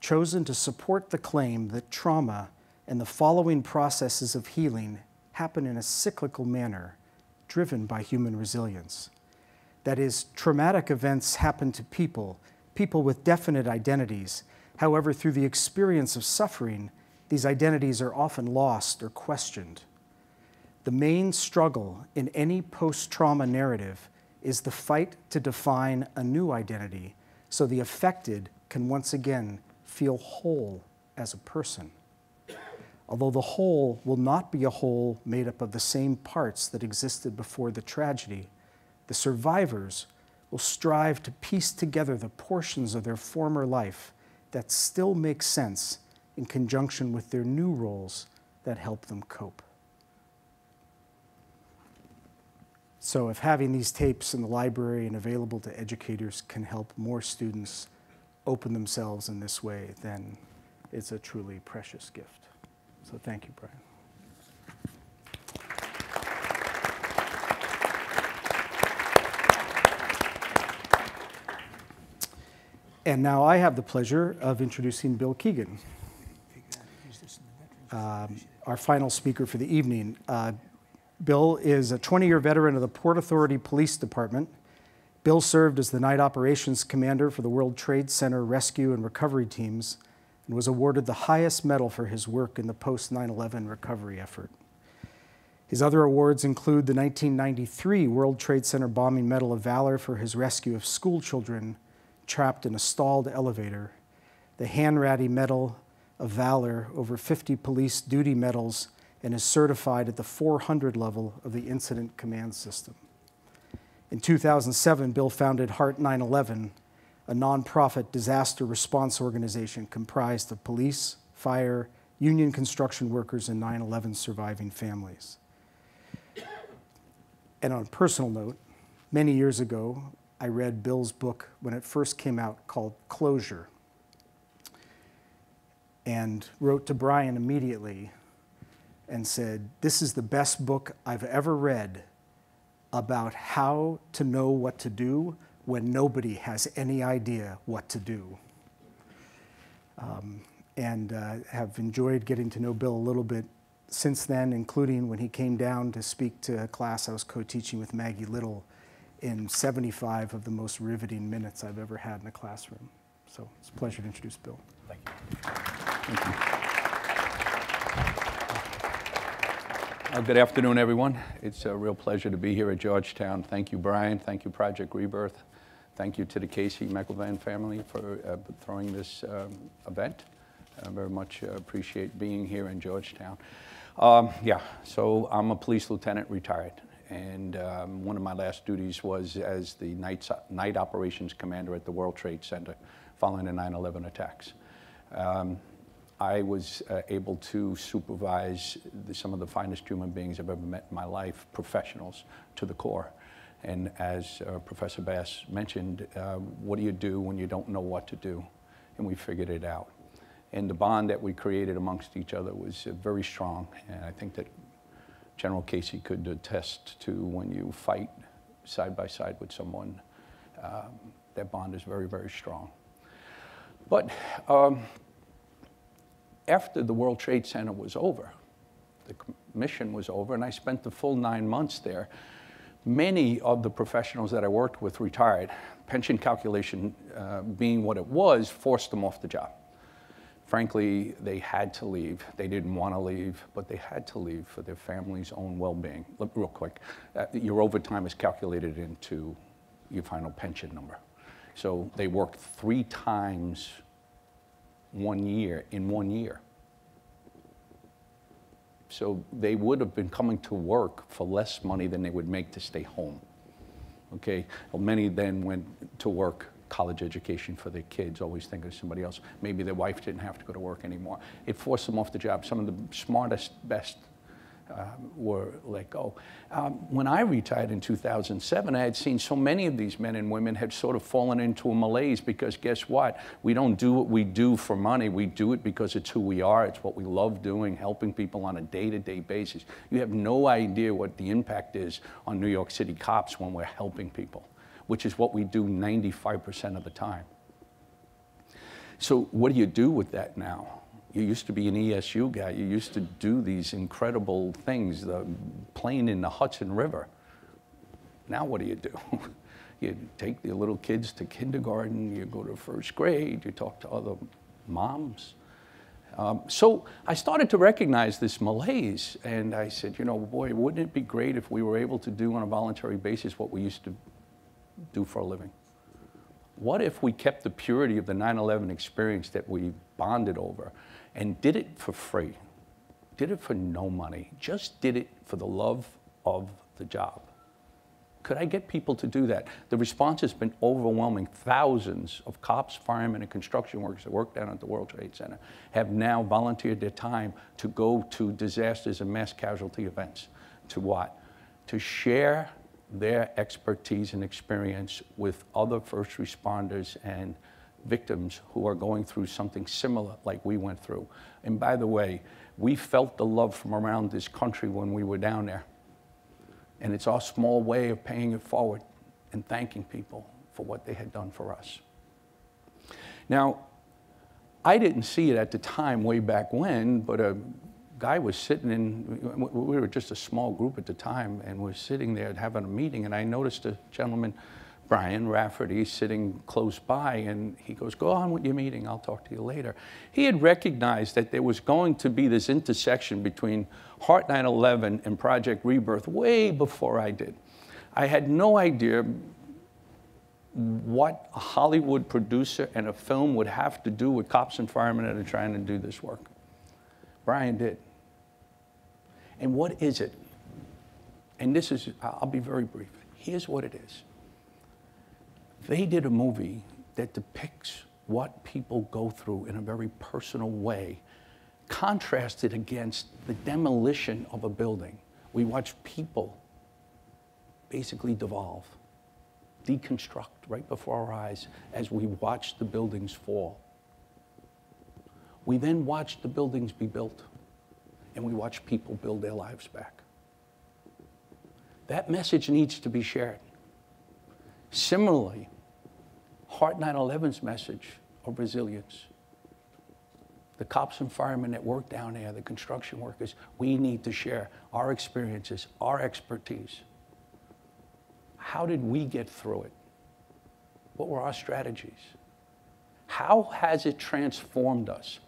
chosen to support the claim that trauma and the following processes of healing happen in a cyclical manner driven by human resilience. That is, traumatic events happen to people, people with definite identities. However, through the experience of suffering, these identities are often lost or questioned. The main struggle in any post-trauma narrative is the fight to define a new identity so the affected can once again feel whole as a person, although the whole will not be a whole made up of the same parts that existed before the tragedy. The survivors will strive to piece together the portions of their former life that still make sense in conjunction with their new roles that help them cope. So if having these tapes in the library and available to educators can help more students open themselves in this way, then it's a truly precious gift. So thank you, Brian. And now I have the pleasure of introducing Bill Keegan, um, our final speaker for the evening. Uh, Bill is a twenty-year veteran of the Port Authority Police Department. Bill served as the night operations commander for the World Trade Center rescue and recovery teams and was awarded the highest medal for his work in the post nine eleven recovery effort. His other awards include the nineteen ninety-three World Trade Center bombing Medal of Valor for his rescue of school children trapped in a stalled elevator, the Hanratty Medal of Valor, over fifty police duty medals, and is certified at the four hundred level of the Incident Command System. In two thousand seven, Bill founded Heart nine eleven, a nonprofit disaster response organization comprised of police, fire, union construction workers, and nine eleven surviving families. And on a personal note, many years ago, I read Bill's book when it first came out called Closure, and wrote to Brian immediately and said, this is the best book I've ever read about how to know what to do when nobody has any idea what to do. Um, and uh, have enjoyed getting to know Bill a little bit since then, including when he came down to speak to a class I was co-teaching with Maggie Little in seventy-five of the most riveting minutes I've ever had in a classroom. So it's a pleasure to introduce Bill. Thank you. Thank you. Uh, good afternoon, everyone. It's a real pleasure to be here at Georgetown. Thank you, Brian. Thank you, Project Rebirth. Thank you to the Casey McIlvane family for uh, throwing this um, event. I very much uh, appreciate being here in Georgetown. Um, yeah, so I'm a police lieutenant, retired, and um, one of my last duties was as the night, night operations commander at the World Trade Center following the nine eleven attacks. Um, I was uh, able to supervise the, some of the finest human beings I've ever met in my life, professionals to the core. And as uh, Professor Bass mentioned, uh, what do you do when you don't know what to do? And we figured it out. And the bond that we created amongst each other was uh, very strong. And I think that General Casey could attest to when you fight side by side with someone, um, that bond is very, very strong. But um, after the World Trade Center was over, the mission was over, and I spent the full nine months there. Many of the professionals that I worked with retired. Pension calculation uh, being what it was, forced them off the job. Frankly, they had to leave. They didn't want to leave, but they had to leave for their family's own well-being. Look, real quick, uh, your overtime is calculated into your final pension number. So they worked three times one year, in one year. So they would have been coming to work for less money than they would make to stay home, okay? Well, many then went to work, college education for their kids, always thinking of somebody else. Maybe their wife didn't have to go to work anymore. It forced them off the job. Some of the smartest, best uh, were let go. Um, when I retired in two thousand seven, I had seen so many of these men and women had sort of fallen into a malaise because guess what? We don't do what we do for money. We do it because it's who we are. It's what we love doing, helping people on a day-to-day basis. You have no idea what the impact is on New York City cops when we're helping people, which is what we do ninety-five percent of the time. So what do you do with that now? You used to be an E S U guy. You used to do these incredible things, the plane in the Hudson River. Now what do you do? You take the little kids to kindergarten, you go to first grade, you talk to other moms. Um, so I started to recognize this malaise, and I said, you know, boy, wouldn't it be great if we were able to do on a voluntary basis what we used to do for a living? What if we kept the purity of the nine eleven experience that we bonded over and did it for free, did it for no money, just did it for the love of the job? Could I get people to do that? The response has been overwhelming. Thousands of cops, firemen, and construction workers that work down at the World Trade Center have now volunteered their time to go to disasters and mass casualty events. To what? To share their expertise and experience with other first responders and victims who are going through something similar like we went through. And by the way, we felt the love from around this country when we were down there. And it's our small way of paying it forward and thanking people for what they had done for us. Now, I didn't see it at the time way back when, but a guy was sitting in, we were just a small group at the time, and we're sitting there having a meeting, and I noticed a gentleman, Brian Rafferty, sitting close by, and he goes, go on with your meeting, I'll talk to you later. He had recognized that there was going to be this intersection between Heart nine eleven and Project Rebirth way before I did. I had no idea what a Hollywood producer and a film would have to do with cops and firemen that are trying to do this work. Brian did. And what is it? And this is, I'll be very brief. Here's what it is. They did a movie that depicts what people go through in a very personal way, contrasted against the demolition of a building. We watch people basically devolve, deconstruct right before our eyes as we watch the buildings fall. We then watched the buildings be built, and we watched people build their lives back. That message needs to be shared. Similarly, Heart nine eleven's message of resilience, the cops and firemen that work down there, the construction workers, we need to share our experiences, our expertise. How did we get through it? What were our strategies? How has it transformed us?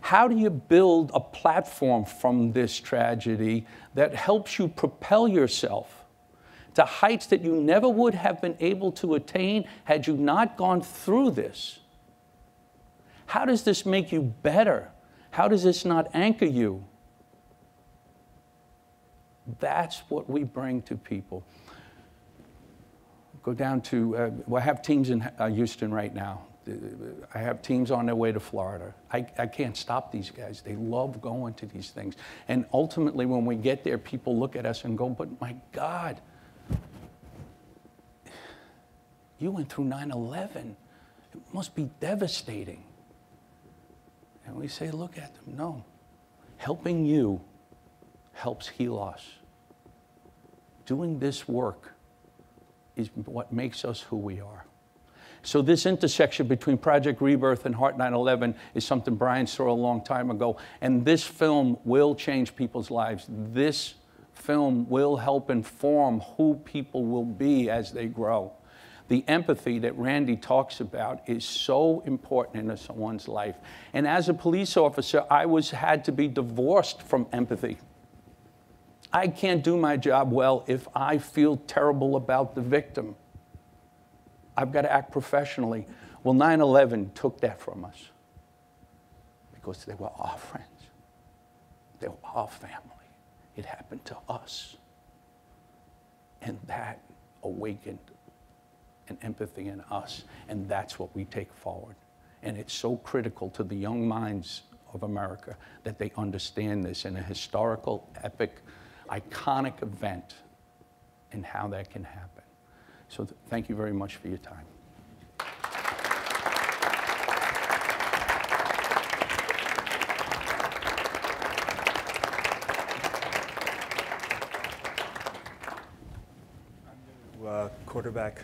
How do you build a platform from this tragedy that helps you propel yourself to heights that you never would have been able to attain had you not gone through this? How does this make you better? How does this not anchor you? That's what we bring to people. Go down to, uh, well, I have teams in uh, Houston right now. I have teams on their way to Florida. I, I can't stop these guys. They love going to these things. And ultimately, when we get there, people look at us and go, but my God, you went through nine eleven. It must be devastating. And we say, look at them, no. Helping you helps heal us. Doing this work is what makes us who we are. So this intersection between Project Rebirth and Heart nine eleven is something Brian saw a long time ago. And this film will change people's lives. This film will help inform who people will be as they grow. The empathy that Randy talks about is so important in someone's life. And as a police officer, I was had to be divorced from empathy. I can't do my job well if I feel terrible about the victim. I've got to act professionally. Well, nine eleven took that from us because they were our friends. They were our family. It happened to us. And that awakened and empathy in us, and that's what we take forward. And it's so critical to the young minds of America that they understand this in a historical, epic, iconic event and how that can happen. So th- thank you very much for your time. I'm going to uh, quarterback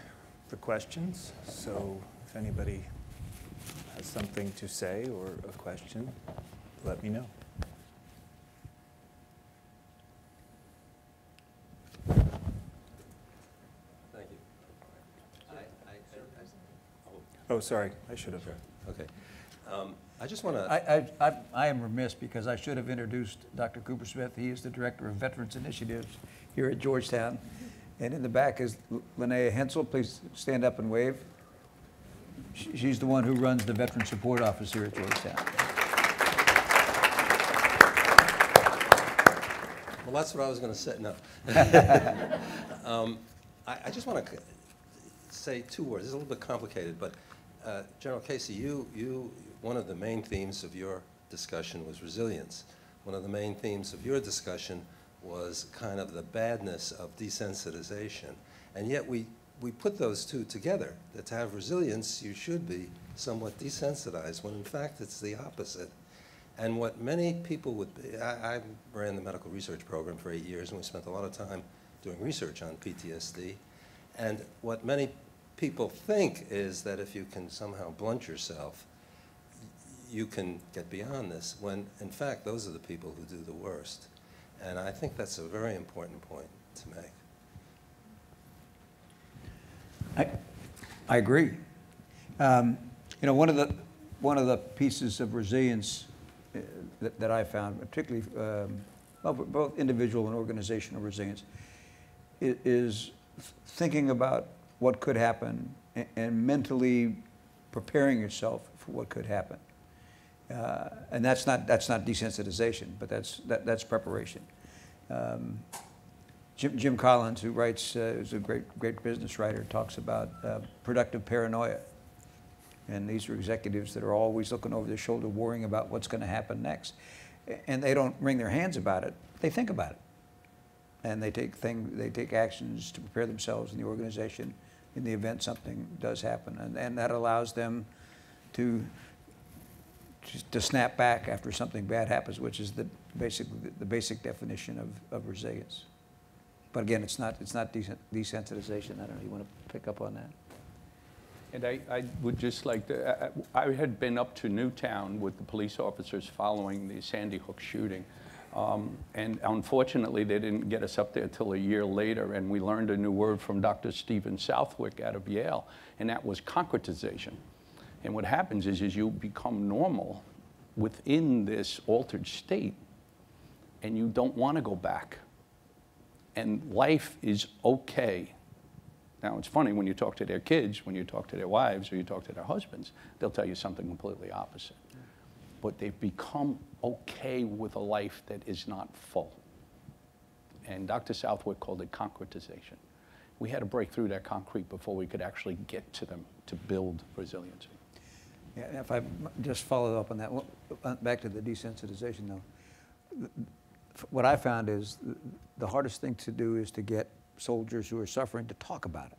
for questions, so if anybody has something to say or a question, let me know. Thank you. I, I, I, I, oh. oh, sorry, I should have. Sure. Okay. Um, I just want to. I, I, I, I am remiss because I should have introduced Doctor Cooper Smith. He is the Director of Veterans Initiatives here at Georgetown. And in the back is Linnea Hensel. Please stand up and wave. She's the one who runs the Veteran Support Office here at Georgetown. Well, that's what I was going to say. No. um, I, I just want to say two words. It's a little bit complicated, but uh, General Casey, you, you, one of the main themes of your discussion was resilience. One of the main themes of your discussion was kind of the badness of desensitization. And yet we, we put those two together, that to have resilience, you should be somewhat desensitized, when in fact it's the opposite. And what many people would be, I, I ran the medical research program for eight years, and we spent a lot of time doing research on P T S D. And what many people think is that if you can somehow blunt yourself, you can get beyond this, when in fact those are the people who do the worst. And I think that's a very important point to make. I, I agree. Um, you know, one of the one of the pieces of resilience uh, that, that I found, particularly um, well, both individual and organizational resilience, is thinking about what could happen and, and mentally preparing yourself for what could happen. Uh, and that's not that's not desensitization, but that's that, that's preparation. Um, Jim Jim Collins, who writes, uh, is a great great business writer, talks about uh, productive paranoia, and these are executives that are always looking over their shoulder, worrying about what's going to happen next, and they don't wring their hands about it. They think about it, and they take thing they take actions to prepare themselves and the organization in the event something does happen, and and that allows them to. to snap back after something bad happens, which is the basic, the basic definition of, of resilience. But again, it's not, it's not desensitization. I don't know, you want to pick up on that? And I, I would just like to, I, I had been up to Newtown with the police officers following the Sandy Hook shooting. Um, and unfortunately, they didn't get us up there till a year later, and we learned a new word from Doctor Stephen Southwick out of Yale, and that was concretization. And what happens is, is you become normal within this altered state, and you don't want to go back. And life is okay. Now, it's funny, when you talk to their kids, when you talk to their wives, or you talk to their husbands, they'll tell you something completely opposite. But they've become okay with a life that is not full. and Doctor Southwick called it concretization. We had to break through that concrete before we could actually get to them to build resiliency. Yeah, if I just follow up on that, back to the desensitization though, what I found is the hardest thing to do is to get soldiers who are suffering to talk about it.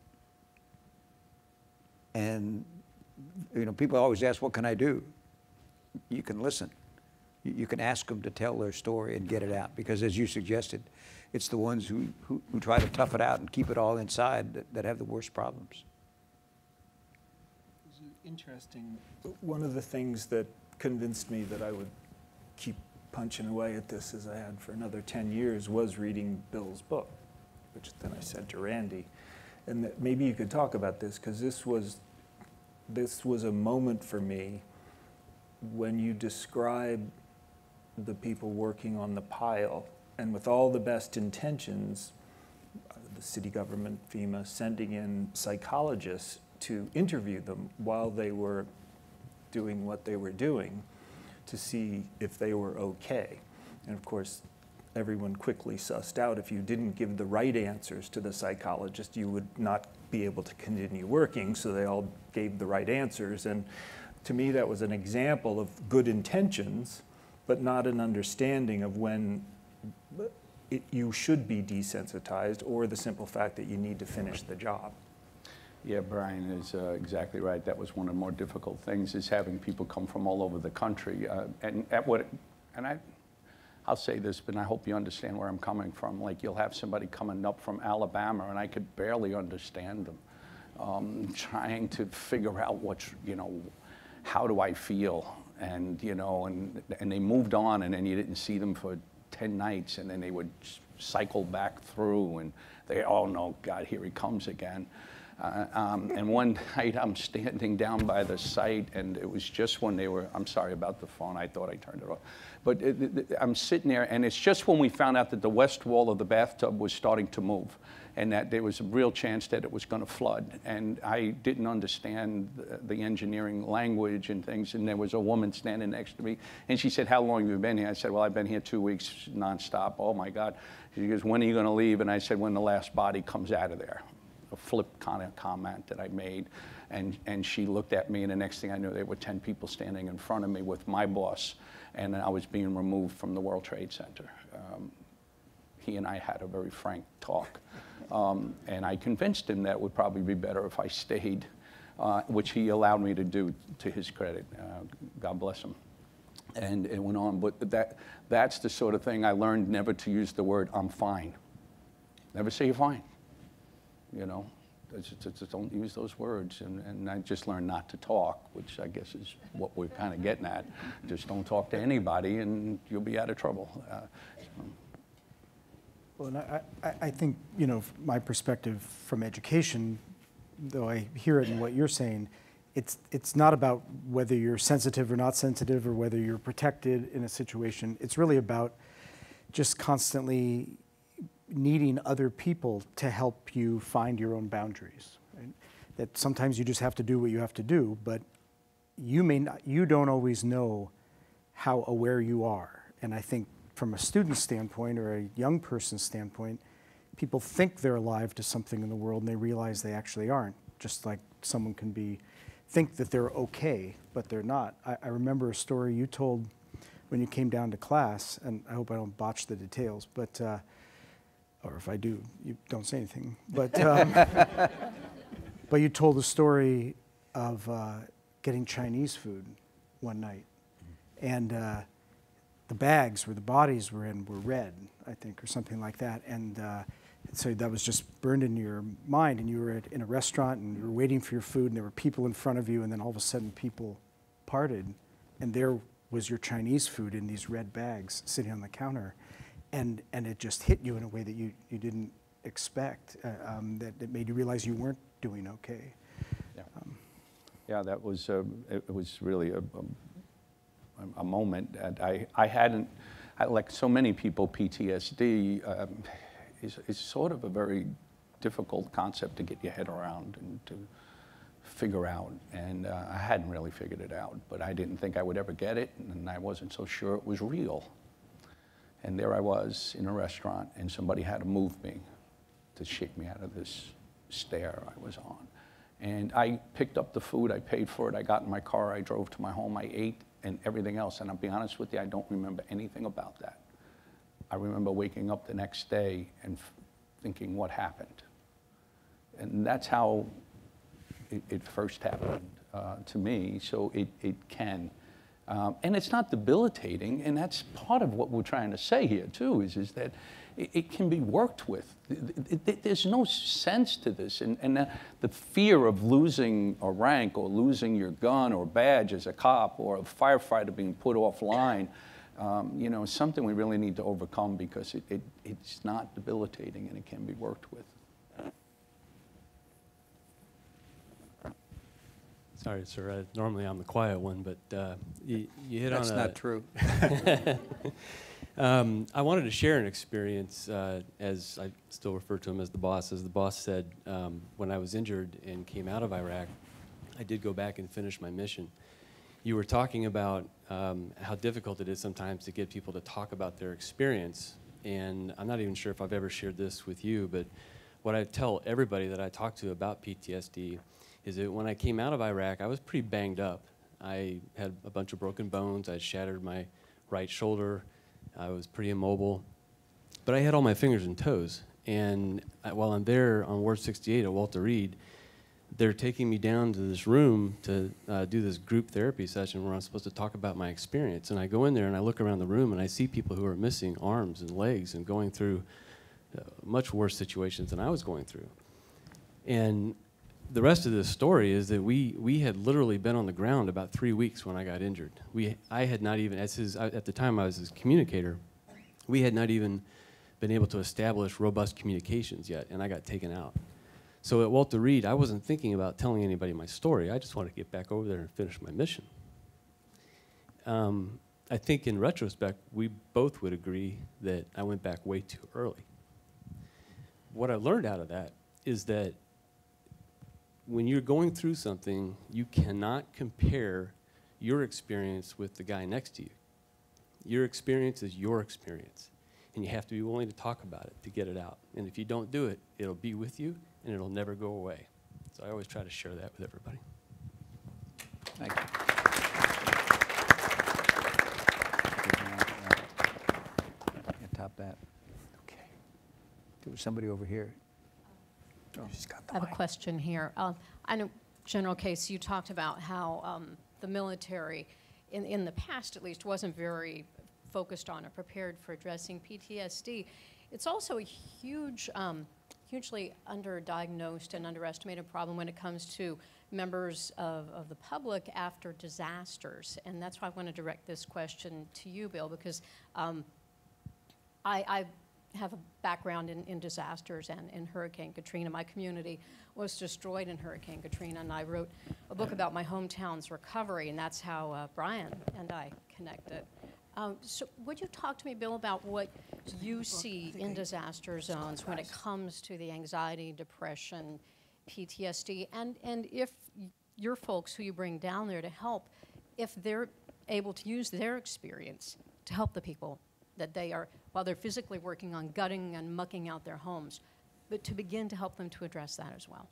And, you know, people always ask, what can I do? You can listen. You can ask them to tell their story and get it out, because as you suggested, it's the ones who, who, who try to tough it out and keep it all inside that, that have the worst problems. It's interesting. One of the things that convinced me that I would keep punching away at this as I had for another ten years was reading Bill's book, which then I sent to Randy. And that maybe you could talk about this, because this was, this was a moment for me when you describe the people working on the pile, and with all the best intentions, the city government, FEMA, sending in psychologists to interview them while they were doing what they were doing to see if they were okay. And of course, everyone quickly sussed out if you didn't give the right answers to the psychologist, you would not be able to continue working, so they all gave the right answers. And to me, that was an example of good intentions, but not an understanding of when it, you should be desensitized, or the simple fact that you need to finish the job. Yeah, Brian is uh, exactly right. That was one of the more difficult things, is having people come from all over the country. Uh, and at what, and I, I'll say this, but I hope you understand where I'm coming from. Like, you'll have somebody coming up from Alabama, and I could barely understand them, um, trying to figure out what's, you know, how do I feel? And, you know, and, and they moved on, and then you didn't see them for ten nights, and then they would cycle back through, and they, oh no, God, here he comes again. Uh, um, and one night I'm standing down by the site, and it was just when they were, I'm sorry about the phone, I thought I turned it off. But it, it, I'm sitting there, and it's just when we found out that the west wall of the bathtub was starting to move, and that there was a real chance that it was going to flood. And I didn't understand the, the engineering language and things, and there was a woman standing next to me, and she said, how long have you been here? I said, well, I've been here two weeks nonstop. Oh my God. She goes, when are you going to leave? And I said, when the last body comes out of there. A flip kind of comment that I made, and, and she looked at me, and the next thing I knew, there were ten people standing in front of me with my boss, and I was being removed from the World Trade Center. Um, he and I had a very frank talk, um, and I convinced him that it would probably be better if I stayed, uh, which he allowed me to do, to his credit. Uh, God bless him. And it went on, but that, that's the sort of thing I learned, never to use the word, I'm fine. Never say you're fine. You know, just, just don't use those words. And, and I just learned not to talk, which I guess is what we're kind of getting at. Just don't talk to anybody, and you'll be out of trouble. Uh, so. Well, and I, I, I think, you know, my perspective from education, though I hear it in what you're saying, it's, it's not about whether you're sensitive or not sensitive, or whether you're protected in a situation. It's really about just constantly needing other people to help you find your own boundaries. Right? That sometimes you just have to do what you have to do, but you may not, you don't always know how aware you are. And I think from a student standpoint or a young person's standpoint, people think they're alive to something in the world, and they realize they actually aren't. Just like someone can be, think that they're okay, but they're not. I, I remember a story you told when you came down to class, and I hope I don't botch the details, but uh, or if I do, you don't say anything. But, um, but you told a story of uh, getting Chinese food one night. And uh, the bags where the bodies were in were red, I think, or something like that. And uh, so that was just burned into your mind. And you were at, in a restaurant, and you were waiting for your food, and there were people in front of you. And then all of a sudden, people parted. And there was your Chinese food in these red bags sitting on the counter. And, and it just hit you in a way that you, you didn't expect, uh, um, that it made you realize you weren't doing okay. Yeah, um, yeah that was, uh, it was really a, a, a moment that I, I hadn't, I, like so many people, P T S D um, is, is sort of a very difficult concept to get your head around and to figure out. And uh, I hadn't really figured it out, but I didn't think I would ever get it, and I wasn't so sure it was real. And there I was in a restaurant, and somebody had to move me to shake me out of this stair I was on. And I picked up the food, I paid for it, I got in my car, I drove to my home, I ate, and everything else. And I'll be honest with you, I don't remember anything about that. I remember waking up the next day and f thinking, what happened? And that's how it, it first happened uh, to me, so it, it can. Um, and it's not debilitating, and that's part of what we're trying to say here, too, is, is that it, it can be worked with. It, it, there's no sense to this, and, and the, the fear of losing a rank or losing your gun or badge as a cop or a firefighter being put offline, um, you know, something we really need to overcome because it, it, it's not debilitating and it can be worked with. Sorry, sir. Uh, normally I'm the quiet one, but uh, you, you hit That's on a... That's not true. um, I wanted to share an experience, uh, as I still refer to him as the boss. As the boss said, um, when I was injured and came out of Iraq, I did go back and finish my mission. You were talking about um, how difficult it is sometimes to get people to talk about their experience, and I'm not even sure if I've ever shared this with you, but what I tell everybody that I talk to about P T S D is that when I came out of Iraq, I was pretty banged up. I had a bunch of broken bones. I shattered my right shoulder. I was pretty immobile. But I had all my fingers and toes. And I, while I'm there on Ward sixty-eight at Walter Reed, they're taking me down to this room to uh, do this group therapy session where I'm supposed to talk about my experience. And I go in there and I look around the room and I see people who are missing arms and legs and going through uh, much worse situations than I was going through. And the rest of this story is that we, we had literally been on the ground about three weeks when I got injured. We, I had not even, as his, at the time I was his communicator, we had not even been able to establish robust communications yet, and I got taken out. So at Walter Reed, I wasn't thinking about telling anybody my story. I just wanted to get back over there and finish my mission. Um, I think in retrospect, we both would agree that I went back way too early. What I learned out of that is that when you're going through something, you cannot compare your experience with the guy next to you. Your experience is your experience, and you have to be willing to talk about it to get it out. And if you don't do it, it'll be with you, and it'll never go away. So I always try to share that with everybody. Thank you. Can't top that. Okay. There was somebody over here. I have a question here. Uh, I know, General Casey, you talked about how um, the military, in, in the past at least, wasn't very focused on or prepared for addressing P T S D. It's also a huge, um, hugely underdiagnosed and underestimated problem when it comes to members of, of the public after disasters. And that's why I want to direct this question to you, Bill, because um, I... I have a background in, in disasters and in Hurricane Katrina. My community was destroyed in Hurricane Katrina, and I wrote a book about my hometown's recovery, and that's how uh, Brian and I connected. Um, so would you talk to me, Bill, about what you see in disaster zones when it comes to the anxiety, depression, P T S D, and, and if your folks who you bring down there to help, if they're able to use their experience to help the people that they are, while they're physically working on gutting and mucking out their homes, but to begin to help them to address that as well.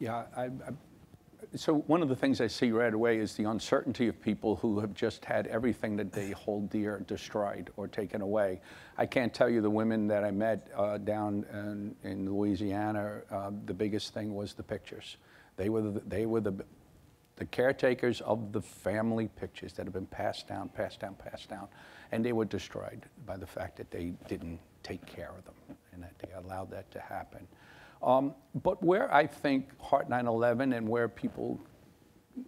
Yeah, I, I, so one of the things I see right away is the uncertainty of people who have just had everything that they hold dear destroyed or taken away. I can't tell you the women that I met uh, down in, in Louisiana, uh, the biggest thing was the pictures. They were the, they were the, the caretakers of the family pictures that have been passed down, passed down, passed down. And they were destroyed by the fact that they didn't take care of them and that they allowed that to happen. Um, but where I think Heart nine eleven and where people,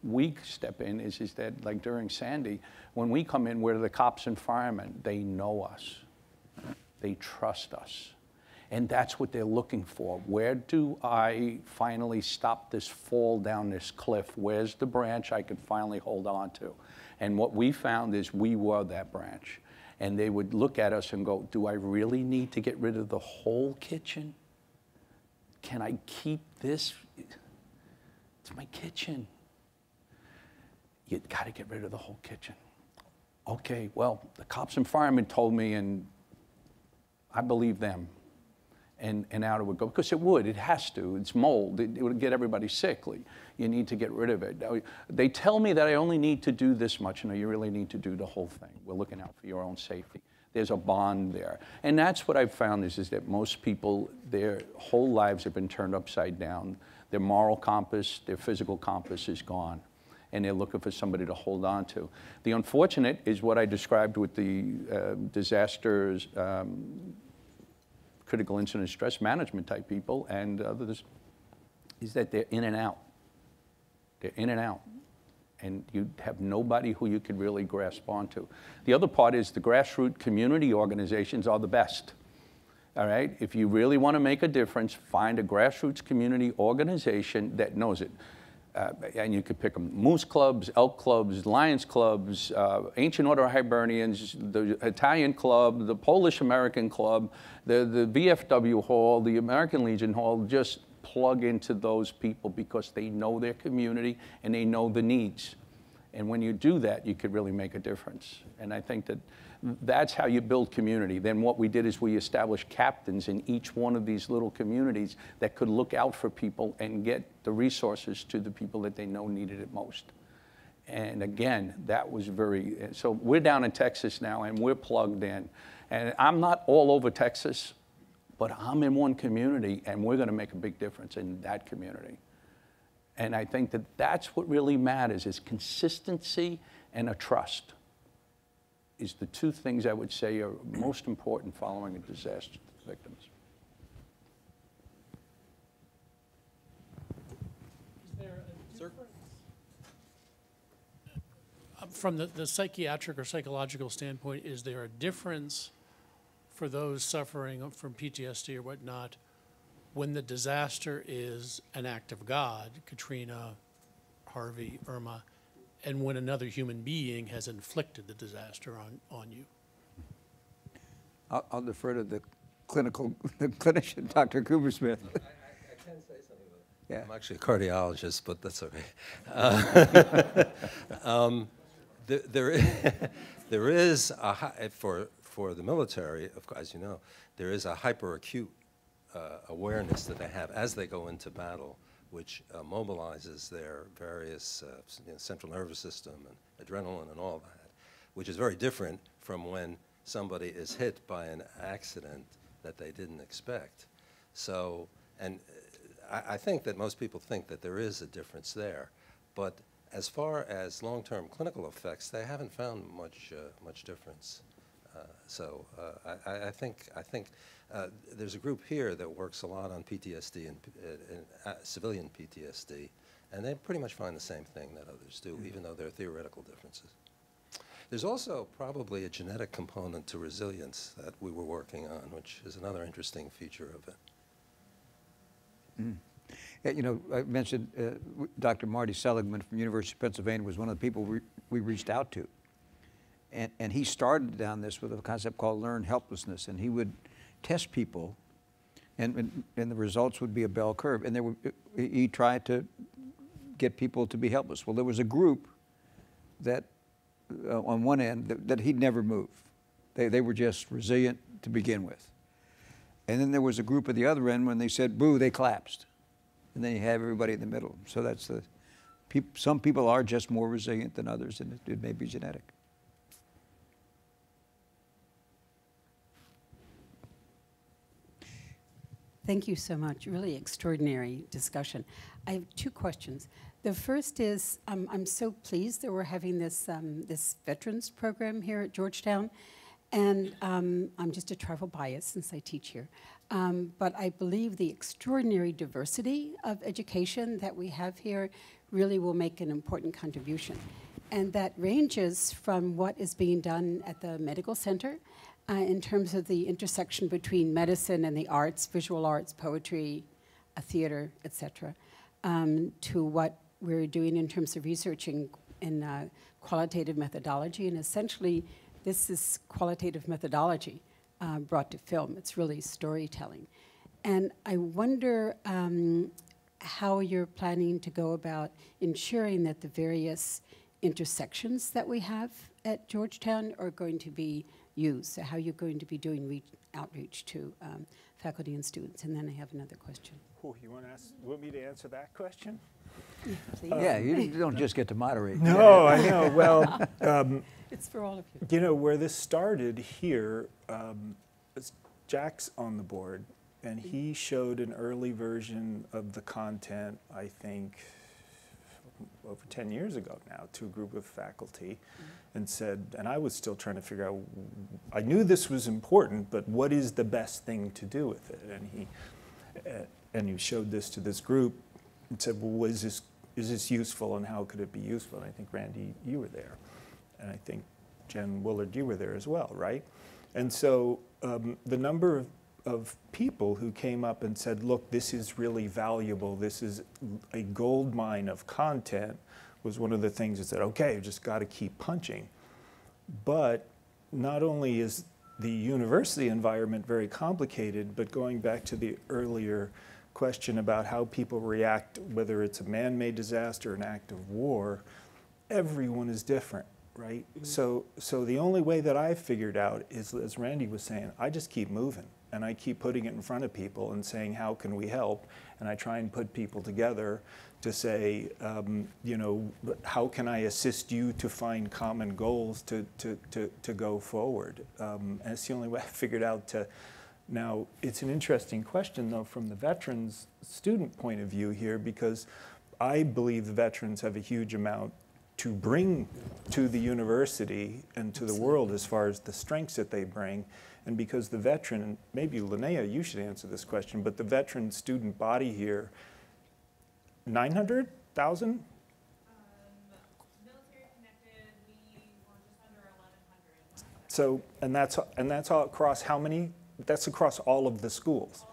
we step in is, is that like during Sandy, when we come in, we're the cops and firemen. They know us. They trust us. And that's what they're looking for. Where do I finally stop this fall down this cliff? Where's the branch I could finally hold on to? And what we found is we were that branch. And they would look at us and go, do I really need to get rid of the whole kitchen? Can I keep this? It's my kitchen. You gotta get rid of the whole kitchen. Okay, well, the cops and firemen told me, and I believe them. And, and out it would go, because it would, it has to, it's mold, it, it would get everybody sickly. You need to get rid of it. They tell me that I only need to do this much. No, you really need to do the whole thing. We're looking out for your own safety. There's a bond there. And that's what I've found is, is that most people, their whole lives have been turned upside down. Their moral compass, their physical compass is gone. And they're looking for somebody to hold on to. The unfortunate is what I described with the uh, disasters, um, critical incident stress management type people and others, is that they're in and out. They're in and out. And you have nobody who you could really grasp onto. The other part is the grassroots community organizations are the best. All right? If you really want to make a difference, find a grassroots community organization that knows it. Uh, and you could pick them, moose clubs, elk clubs, lions clubs, uh, ancient order of Hibernians, the Italian club, the Polish American club, the, the V F W hall, the American Legion hall. Just plug into those people because they know their community and they know the needs. And when you do that, you could really make a difference. And I think that that's how you build community. Then what we did is we established captains in each one of these little communities that could look out for people and get the resources to the people that they know needed it most. And again, that was very, so we're down in Texas now and we're plugged in. And I'm not all over Texas, but I'm in one community and we're gonna make a big difference in that community. And I think that that's what really matters is consistency and a trust. Is the two things I would say are most important following a disaster to the victims. Is there a difference? Uh, from the, the psychiatric or psychological standpoint, is there a difference for those suffering from P T S D or whatnot when the disaster is an act of God, Katrina, Harvey, Irma, and when another human being has inflicted the disaster on, on you? I'll, I'll defer to the clinical, the clinician, Doctor Coopersmith. I, I, I can say something about it. Yeah. I'm actually a cardiologist, but that's okay. Uh, um, there, there is, there is a high, for, for the military, of course, as you know, there is a hyperacute uh, awareness that they have as they go into battle, which uh, mobilizes their various uh, you know, central nervous system and adrenaline and all that, which is very different from when somebody is hit by an accident that they didn't expect. So, and I, I think that most people think that there is a difference there, but as far as long-term clinical effects, they haven't found much uh, much difference. Uh, so uh, I, I think I think. Uh, there's a group here that works a lot on P T S D and, uh, and uh, civilian P T S D, and they pretty much find the same thing that others do, mm-hmm. even though there are theoretical differences. There's also probably a genetic component to resilience that we were working on, which is another interesting feature of it. Mm. Yeah, you know, I mentioned uh, Doctor Marty Seligman from University of Pennsylvania was one of the people we, we reached out to. And, and he started down this with a concept called learned helplessness, and he would test people, and, and, and the results would be a bell curve. And there were, he tried to get people to be helpless. Well, there was a group that, uh, on one end, that, that he'd never move. They, they were just resilient to begin with. And then there was a group at the other end when they said, boo, they collapsed. And then you have everybody in the middle. So that's the, peop, some people are just more resilient than others, and it, it may be genetic. Thank you so much. Really extraordinary discussion. I have two questions. The first is, um, I'm so pleased that we're having this, um, this veterans program here at Georgetown. And um, I'm just a trifle biased since I teach here. Um, but I believe the extraordinary diversity of education that we have here really will make an important contribution. And that ranges from what is being done at the medical center, Uh, in terms of the intersection between medicine and the arts, visual arts, poetry, uh, theater, et cetera, um, to what we're doing in terms of researching in uh, qualitative methodology. And essentially, this is qualitative methodology uh, brought to film. It's really storytelling. And I wonder um, how you're planning to go about ensuring that the various intersections that we have at Georgetown are going to be used, so how you're going to be doing re outreach to um, faculty and students. And then I have another question. Oh, you want to ask? Want me to answer that question? Yeah, uh, yeah you don't just get to moderate. No, I know. Well, um, it's for all of you. You know where this started here. Um, Jack's on the board, and he showed an early version of the content. I think over ten years ago now to a group of faculty, mm-hmm. and said, and I was still trying to figure out, I knew this was important, but what is the best thing to do with it? And he, uh, and he showed this to this group and said, well, was this, is this useful and how could it be useful? And I think, Randy, you were there. And I think, Jen Willard, you were there as well, right? And so um, the number of of people who came up and said, look, this is really valuable, this is a gold mine of content, was one of the things that said, okay, you just got to keep punching. But not only is the university environment very complicated, but going back to the earlier question about how people react, whether it's a man-made disaster or an act of war, everyone is different. Right? Mm-hmm. So, so the only way that I've figured out is, as Randy was saying, I just keep moving and I keep putting it in front of people and saying, how can we help? And I try and put people together to say, um, you know, how can I assist you to find common goals to, to, to, to go forward? Um, and it's the only way I figured out to. Now, it's an interesting question, though, from the veterans student point of view here, because I believe the veterans have a huge amount to bring to the university and to the world as far as the strengths that they bring. And because the veteran, maybe Linnea, you should answer this question, but the veteran student body here, nine hundred thousand? Um, military connected, we were just under eleven hundred. So, and that's, and that's all across how many? That's across all of the schools.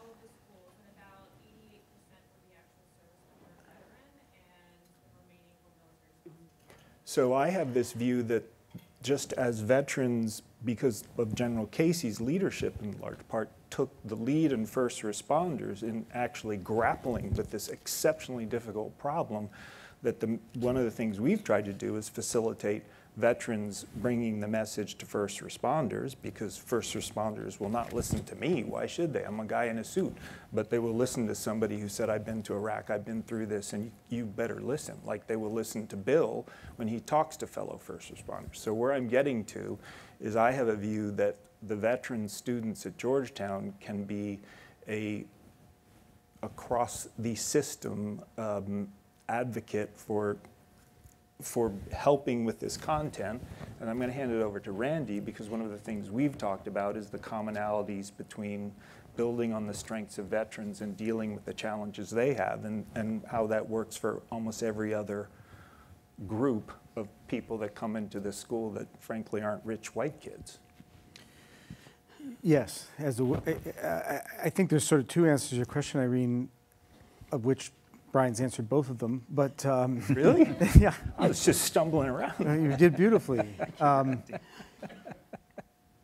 So I have this view that just as veterans, because of General Casey's leadership in large part, took the lead in first responders in actually grappling with this exceptionally difficult problem, that the, one of the things we've tried to do is facilitate veterans bringing the message to first responders, because first responders will not listen to me. Why should they? I'm a guy in a suit. But they will listen to somebody who said, I've been to Iraq, I've been through this, and you better listen. Like they will listen to Bill when he talks to fellow first responders. So where I'm getting to is I have a view that the veteran students at Georgetown can be a across the system um, advocate for for helping with this content. And I'm going to hand it over to Randy, because one of the things we've talked about is the commonalities between building on the strengths of veterans and dealing with the challenges they have, and, and how that works for almost every other group of people that come into this school that frankly aren't rich white kids. Yes, as a, I think there's sort of two answers to your question, Irene, of which Brian's answered both of them, but um, really, yeah, I was just stumbling around. You did beautifully. Um,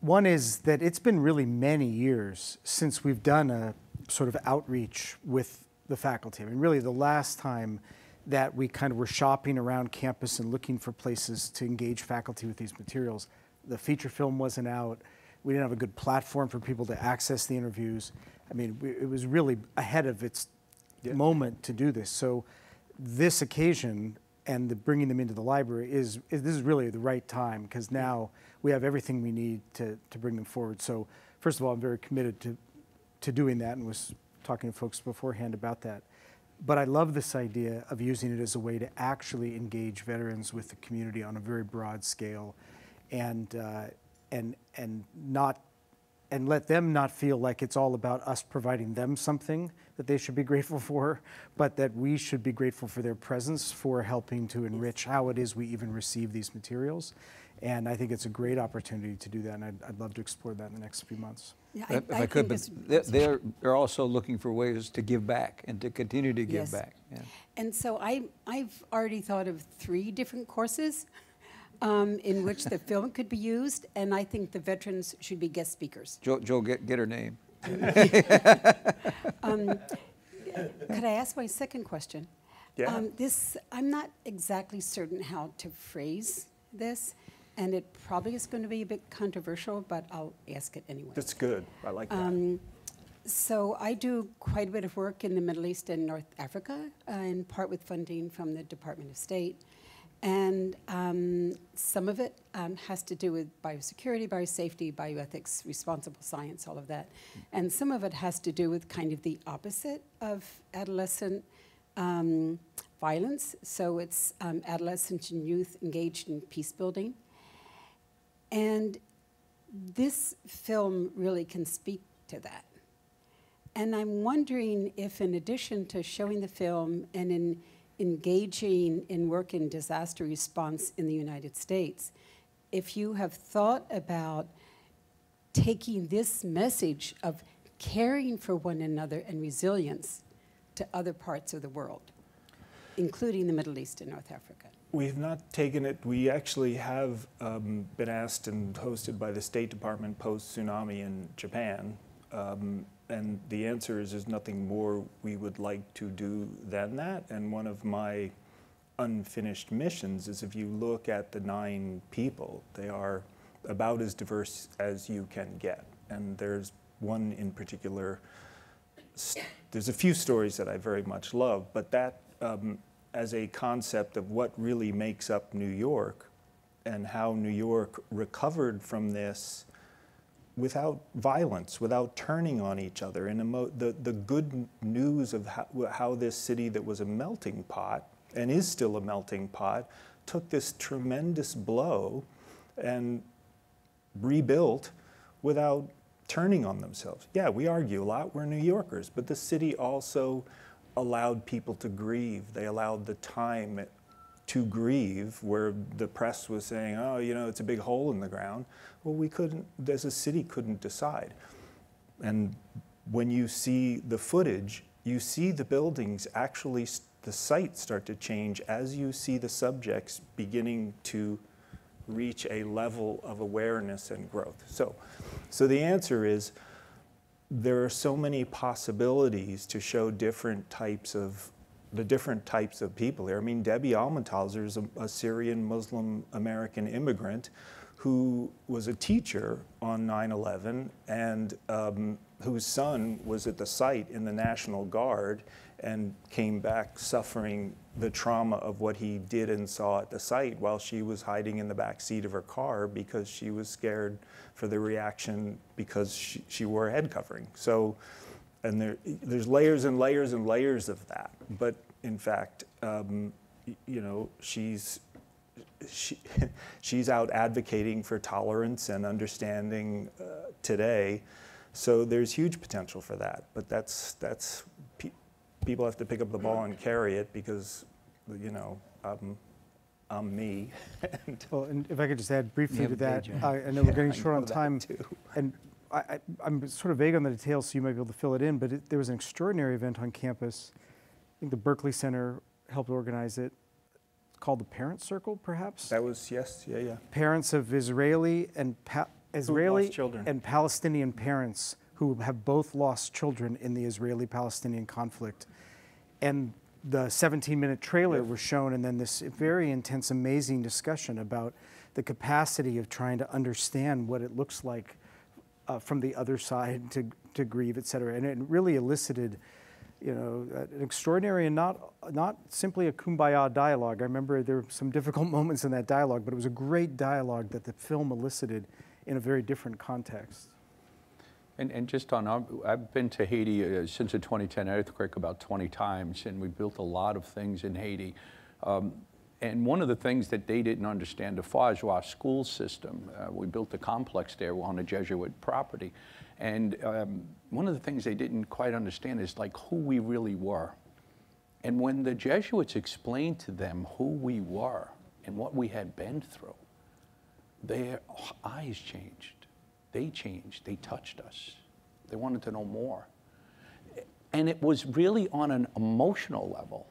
one is that it's been really many years since we've done a sort of outreach with the faculty. I mean, really, the last time that we kind of were shopping around campus and looking for places to engage faculty with these materials, the feature film wasn't out. We didn't have a good platform for people to access the interviews. I mean, we, it was really ahead of its. Yeah. Moment to do this. So this occasion and the bringing them into the library is, is this is really the right time, because now we have everything we need to, to bring them forward. So first of all, I'm very committed to, to doing that, and was talking to folks beforehand about that. But I love this idea of using it as a way to actually engage veterans with the community on a very broad scale, and, uh, and, and not and let them not feel like it's all about us providing them something that they should be grateful for, but that we should be grateful for their presence, for helping to enrich how it is we even receive these materials. And I think it's a great opportunity to do that, and I'd, I'd love to explore that in the next few months. Yeah, I, if I, I could, but they're, they're, they're also looking for ways to give back and to continue to give yes. back. Yeah. And so I, I've already thought of three different courses Um, in which the film could be used, and I think the veterans should be guest speakers. Joe, Joe get, get her name. um, could I ask my second question? Yeah. Um, this, I'm not exactly certain how to phrase this, and it probably is going to be a bit controversial, but I'll ask it anyway. That's good. I like that. Um, so I do quite a bit of work in the Middle East and North Africa, uh, in part with funding from the Department of State. And um, some of it um, has to do with biosecurity, biosafety, bioethics, responsible science, all of that. And some of it has to do with kind of the opposite of adolescent um, violence. So it's um, adolescents and youth engaged in peace building. And this film really can speak to that. And I'm wondering if, in addition to showing the film and in engaging in work in disaster response in the United States, if you have thought about taking this message of caring for one another and resilience to other parts of the world, including the Middle East and North Africa. We have not taken it. We actually have um, been asked and hosted by the State Department post-tsunami in Japan. Um, And the answer is there's nothing more we would like to do than that. And one of my unfinished missions is if you look at the nine people, they are about as diverse as you can get. And there's one in particular, there's a few stories that I very much love, but that um, as a concept of what really makes up New York and how New York recovered from this without violence, without turning on each other. And the, the good news of how, how this city that was a melting pot, and is still a melting pot, took this tremendous blow and rebuilt without turning on themselves. Yeah, we argue a lot, we're New Yorkers, but the city also allowed people to grieve. They allowed the time to grieve, where the press was saying, oh, you know, it's a big hole in the ground. Well, we couldn't, as a city, couldn't decide. And when you see the footage, you see the buildings actually, the sites start to change as you see the subjects beginning to reach a level of awareness and growth. So, so the answer is, there are so many possibilities to show different types of the different types of people here. I mean, Debbie Almentalzer is a, a Syrian Muslim American immigrant who was a teacher on nine eleven and um, whose son was at the site in the National Guard and came back suffering the trauma of what he did and saw at the site while she was hiding in the back seat of her car because she was scared for the reaction because she, she wore a head covering. So, and there, there's layers and layers and layers of that. But in fact, um, you know, she's she, she's out advocating for tolerance and understanding uh, today. So there's huge potential for that. But that's that's pe people have to pick up the ball and carry it because, you know, um, I'm me. and well, and if I could just add briefly yeah, to that, I, I know yeah, we're getting short on time too. And I, I'm sort of vague on the details, so you might be able to fill it in, but it, there was an extraordinary event on campus. I think the Berkeley Center helped organize it. It's called the Parent Circle, perhaps? That was, yes, yeah, yeah. Parents of Israeli and pa Israeli and Palestinian parents who have both lost children in the Israeli-Palestinian conflict. And the seventeen minute trailer yep. was shown, and then this very intense, amazing discussion about the capacity of trying to understand what it looks like Uh, from the other side to, to grieve, et cetera. And it really elicited, you know, an extraordinary and not, not simply a kumbaya dialogue. I remember there were some difficult moments in that dialogue, but it was a great dialogue that the film elicited in a very different context. And, and just on, our, I've been to Haiti uh, since the twenty ten earthquake about twenty times, and we built a lot of things in Haiti. Um, And one of the things that they didn't understand, the Fajwa school system, uh, we built a complex there on a Jesuit property. And um, one of the things they didn't quite understand is like who we really were. And when the Jesuits explained to them who we were and what we had been through, their eyes changed. They changed, they touched us. They wanted to know more. And it was really on an emotional level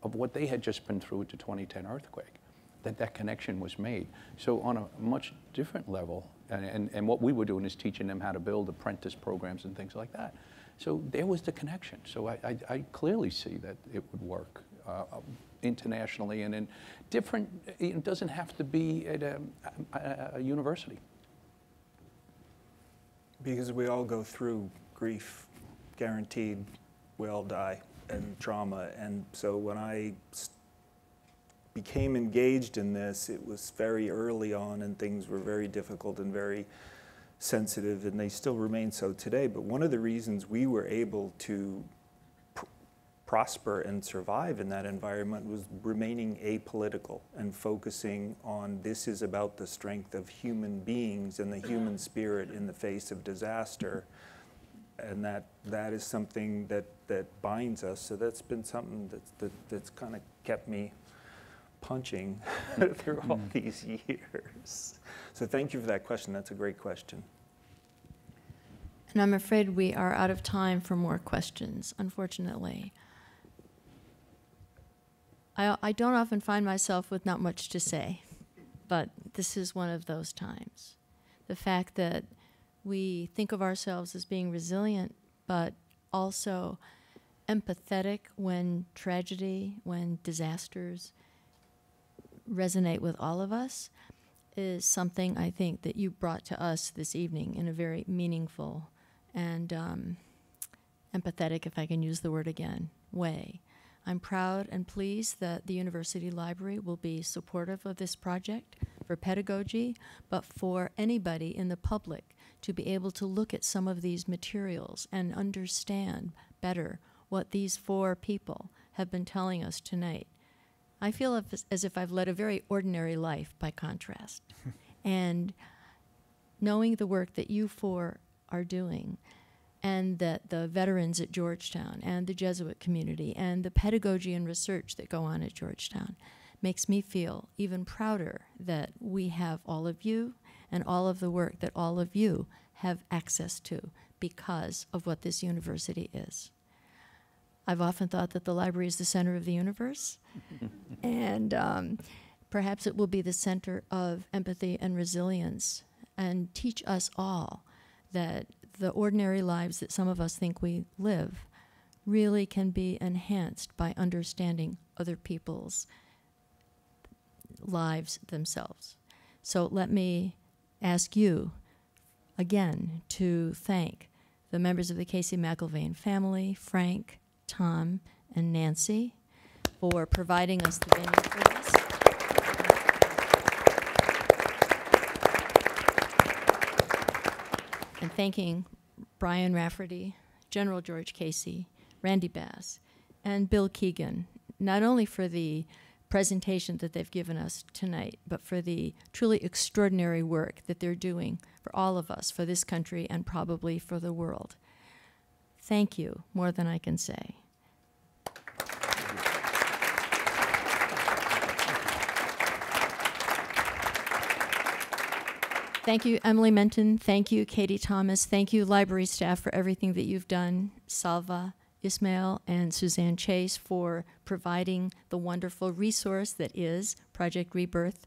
of what they had just been through with the twenty ten earthquake, that that connection was made. So on a much different level, and, and, and what we were doing is teaching them how to build apprentice programs and things like that. So there was the connection. So I, I, I clearly see that it would work uh, internationally and in different, it doesn't have to be at a, a, a university. Because we all go through grief, guaranteed, we all die, and trauma. And so when I became engaged in this, it was very early on, and things were very difficult and very sensitive, and they still remain so today. But one of the reasons we were able to pr prosper and survive in that environment was remaining apolitical and focusing on this is about the strength of human beings and the human spirit in the face of disaster. And that that is something that that binds us. So that's been something that's that, that's kind of kept me punching through all these years. So thank you for that question. That's a great question. And I'm afraid we are out of time for more questions, unfortunately. I, I don't often find myself with not much to say, but this is one of those times. The fact that we think of ourselves as being resilient, but also empathetic when tragedy, when disasters resonate with all of us, is something I think that you brought to us this evening in a very meaningful and um, empathetic, if I can use the word again, way. I'm proud and pleased that the University Library will be supportive of this project for pedagogy, but for anybody in the public to be able to look at some of these materials and understand better what these four people have been telling us tonight. I feel as if I've led a very ordinary life by contrast. And knowing the work that you four are doing, and that the veterans at Georgetown and the Jesuit community and the pedagogy and research that go on at Georgetown makes me feel even prouder that we have all of you and all of the work that all of you have access to because of what this university is. I've often thought that the library is the center of the universe, and um, perhaps it will be the center of empathy and resilience, and teach us all that the ordinary lives that some of us think we live really can be enhanced by understanding other people's lives themselves. So let me ask you again to thank the members of the Casey McIlvane family, Frank, Tom, and Nancy, for providing us the venue for this. And thanking Brian Rafferty, General George Casey, Randy Bass, and Bill Keegan, not only for the presentation that they've given us tonight, but for the truly extraordinary work that they're doing for all of us, for this country, and probably for the world. Thank you, more than I can say. Thank you, Emily Minton. Thank you, Katie Thomas. Thank you, library staff, for everything that you've done. Salwa Ismail and Suzanne Chase for providing the wonderful resource that is Project Rebirth.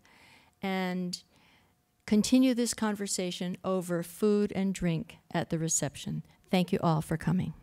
And continue this conversation over food and drink at the reception. Thank you all for coming.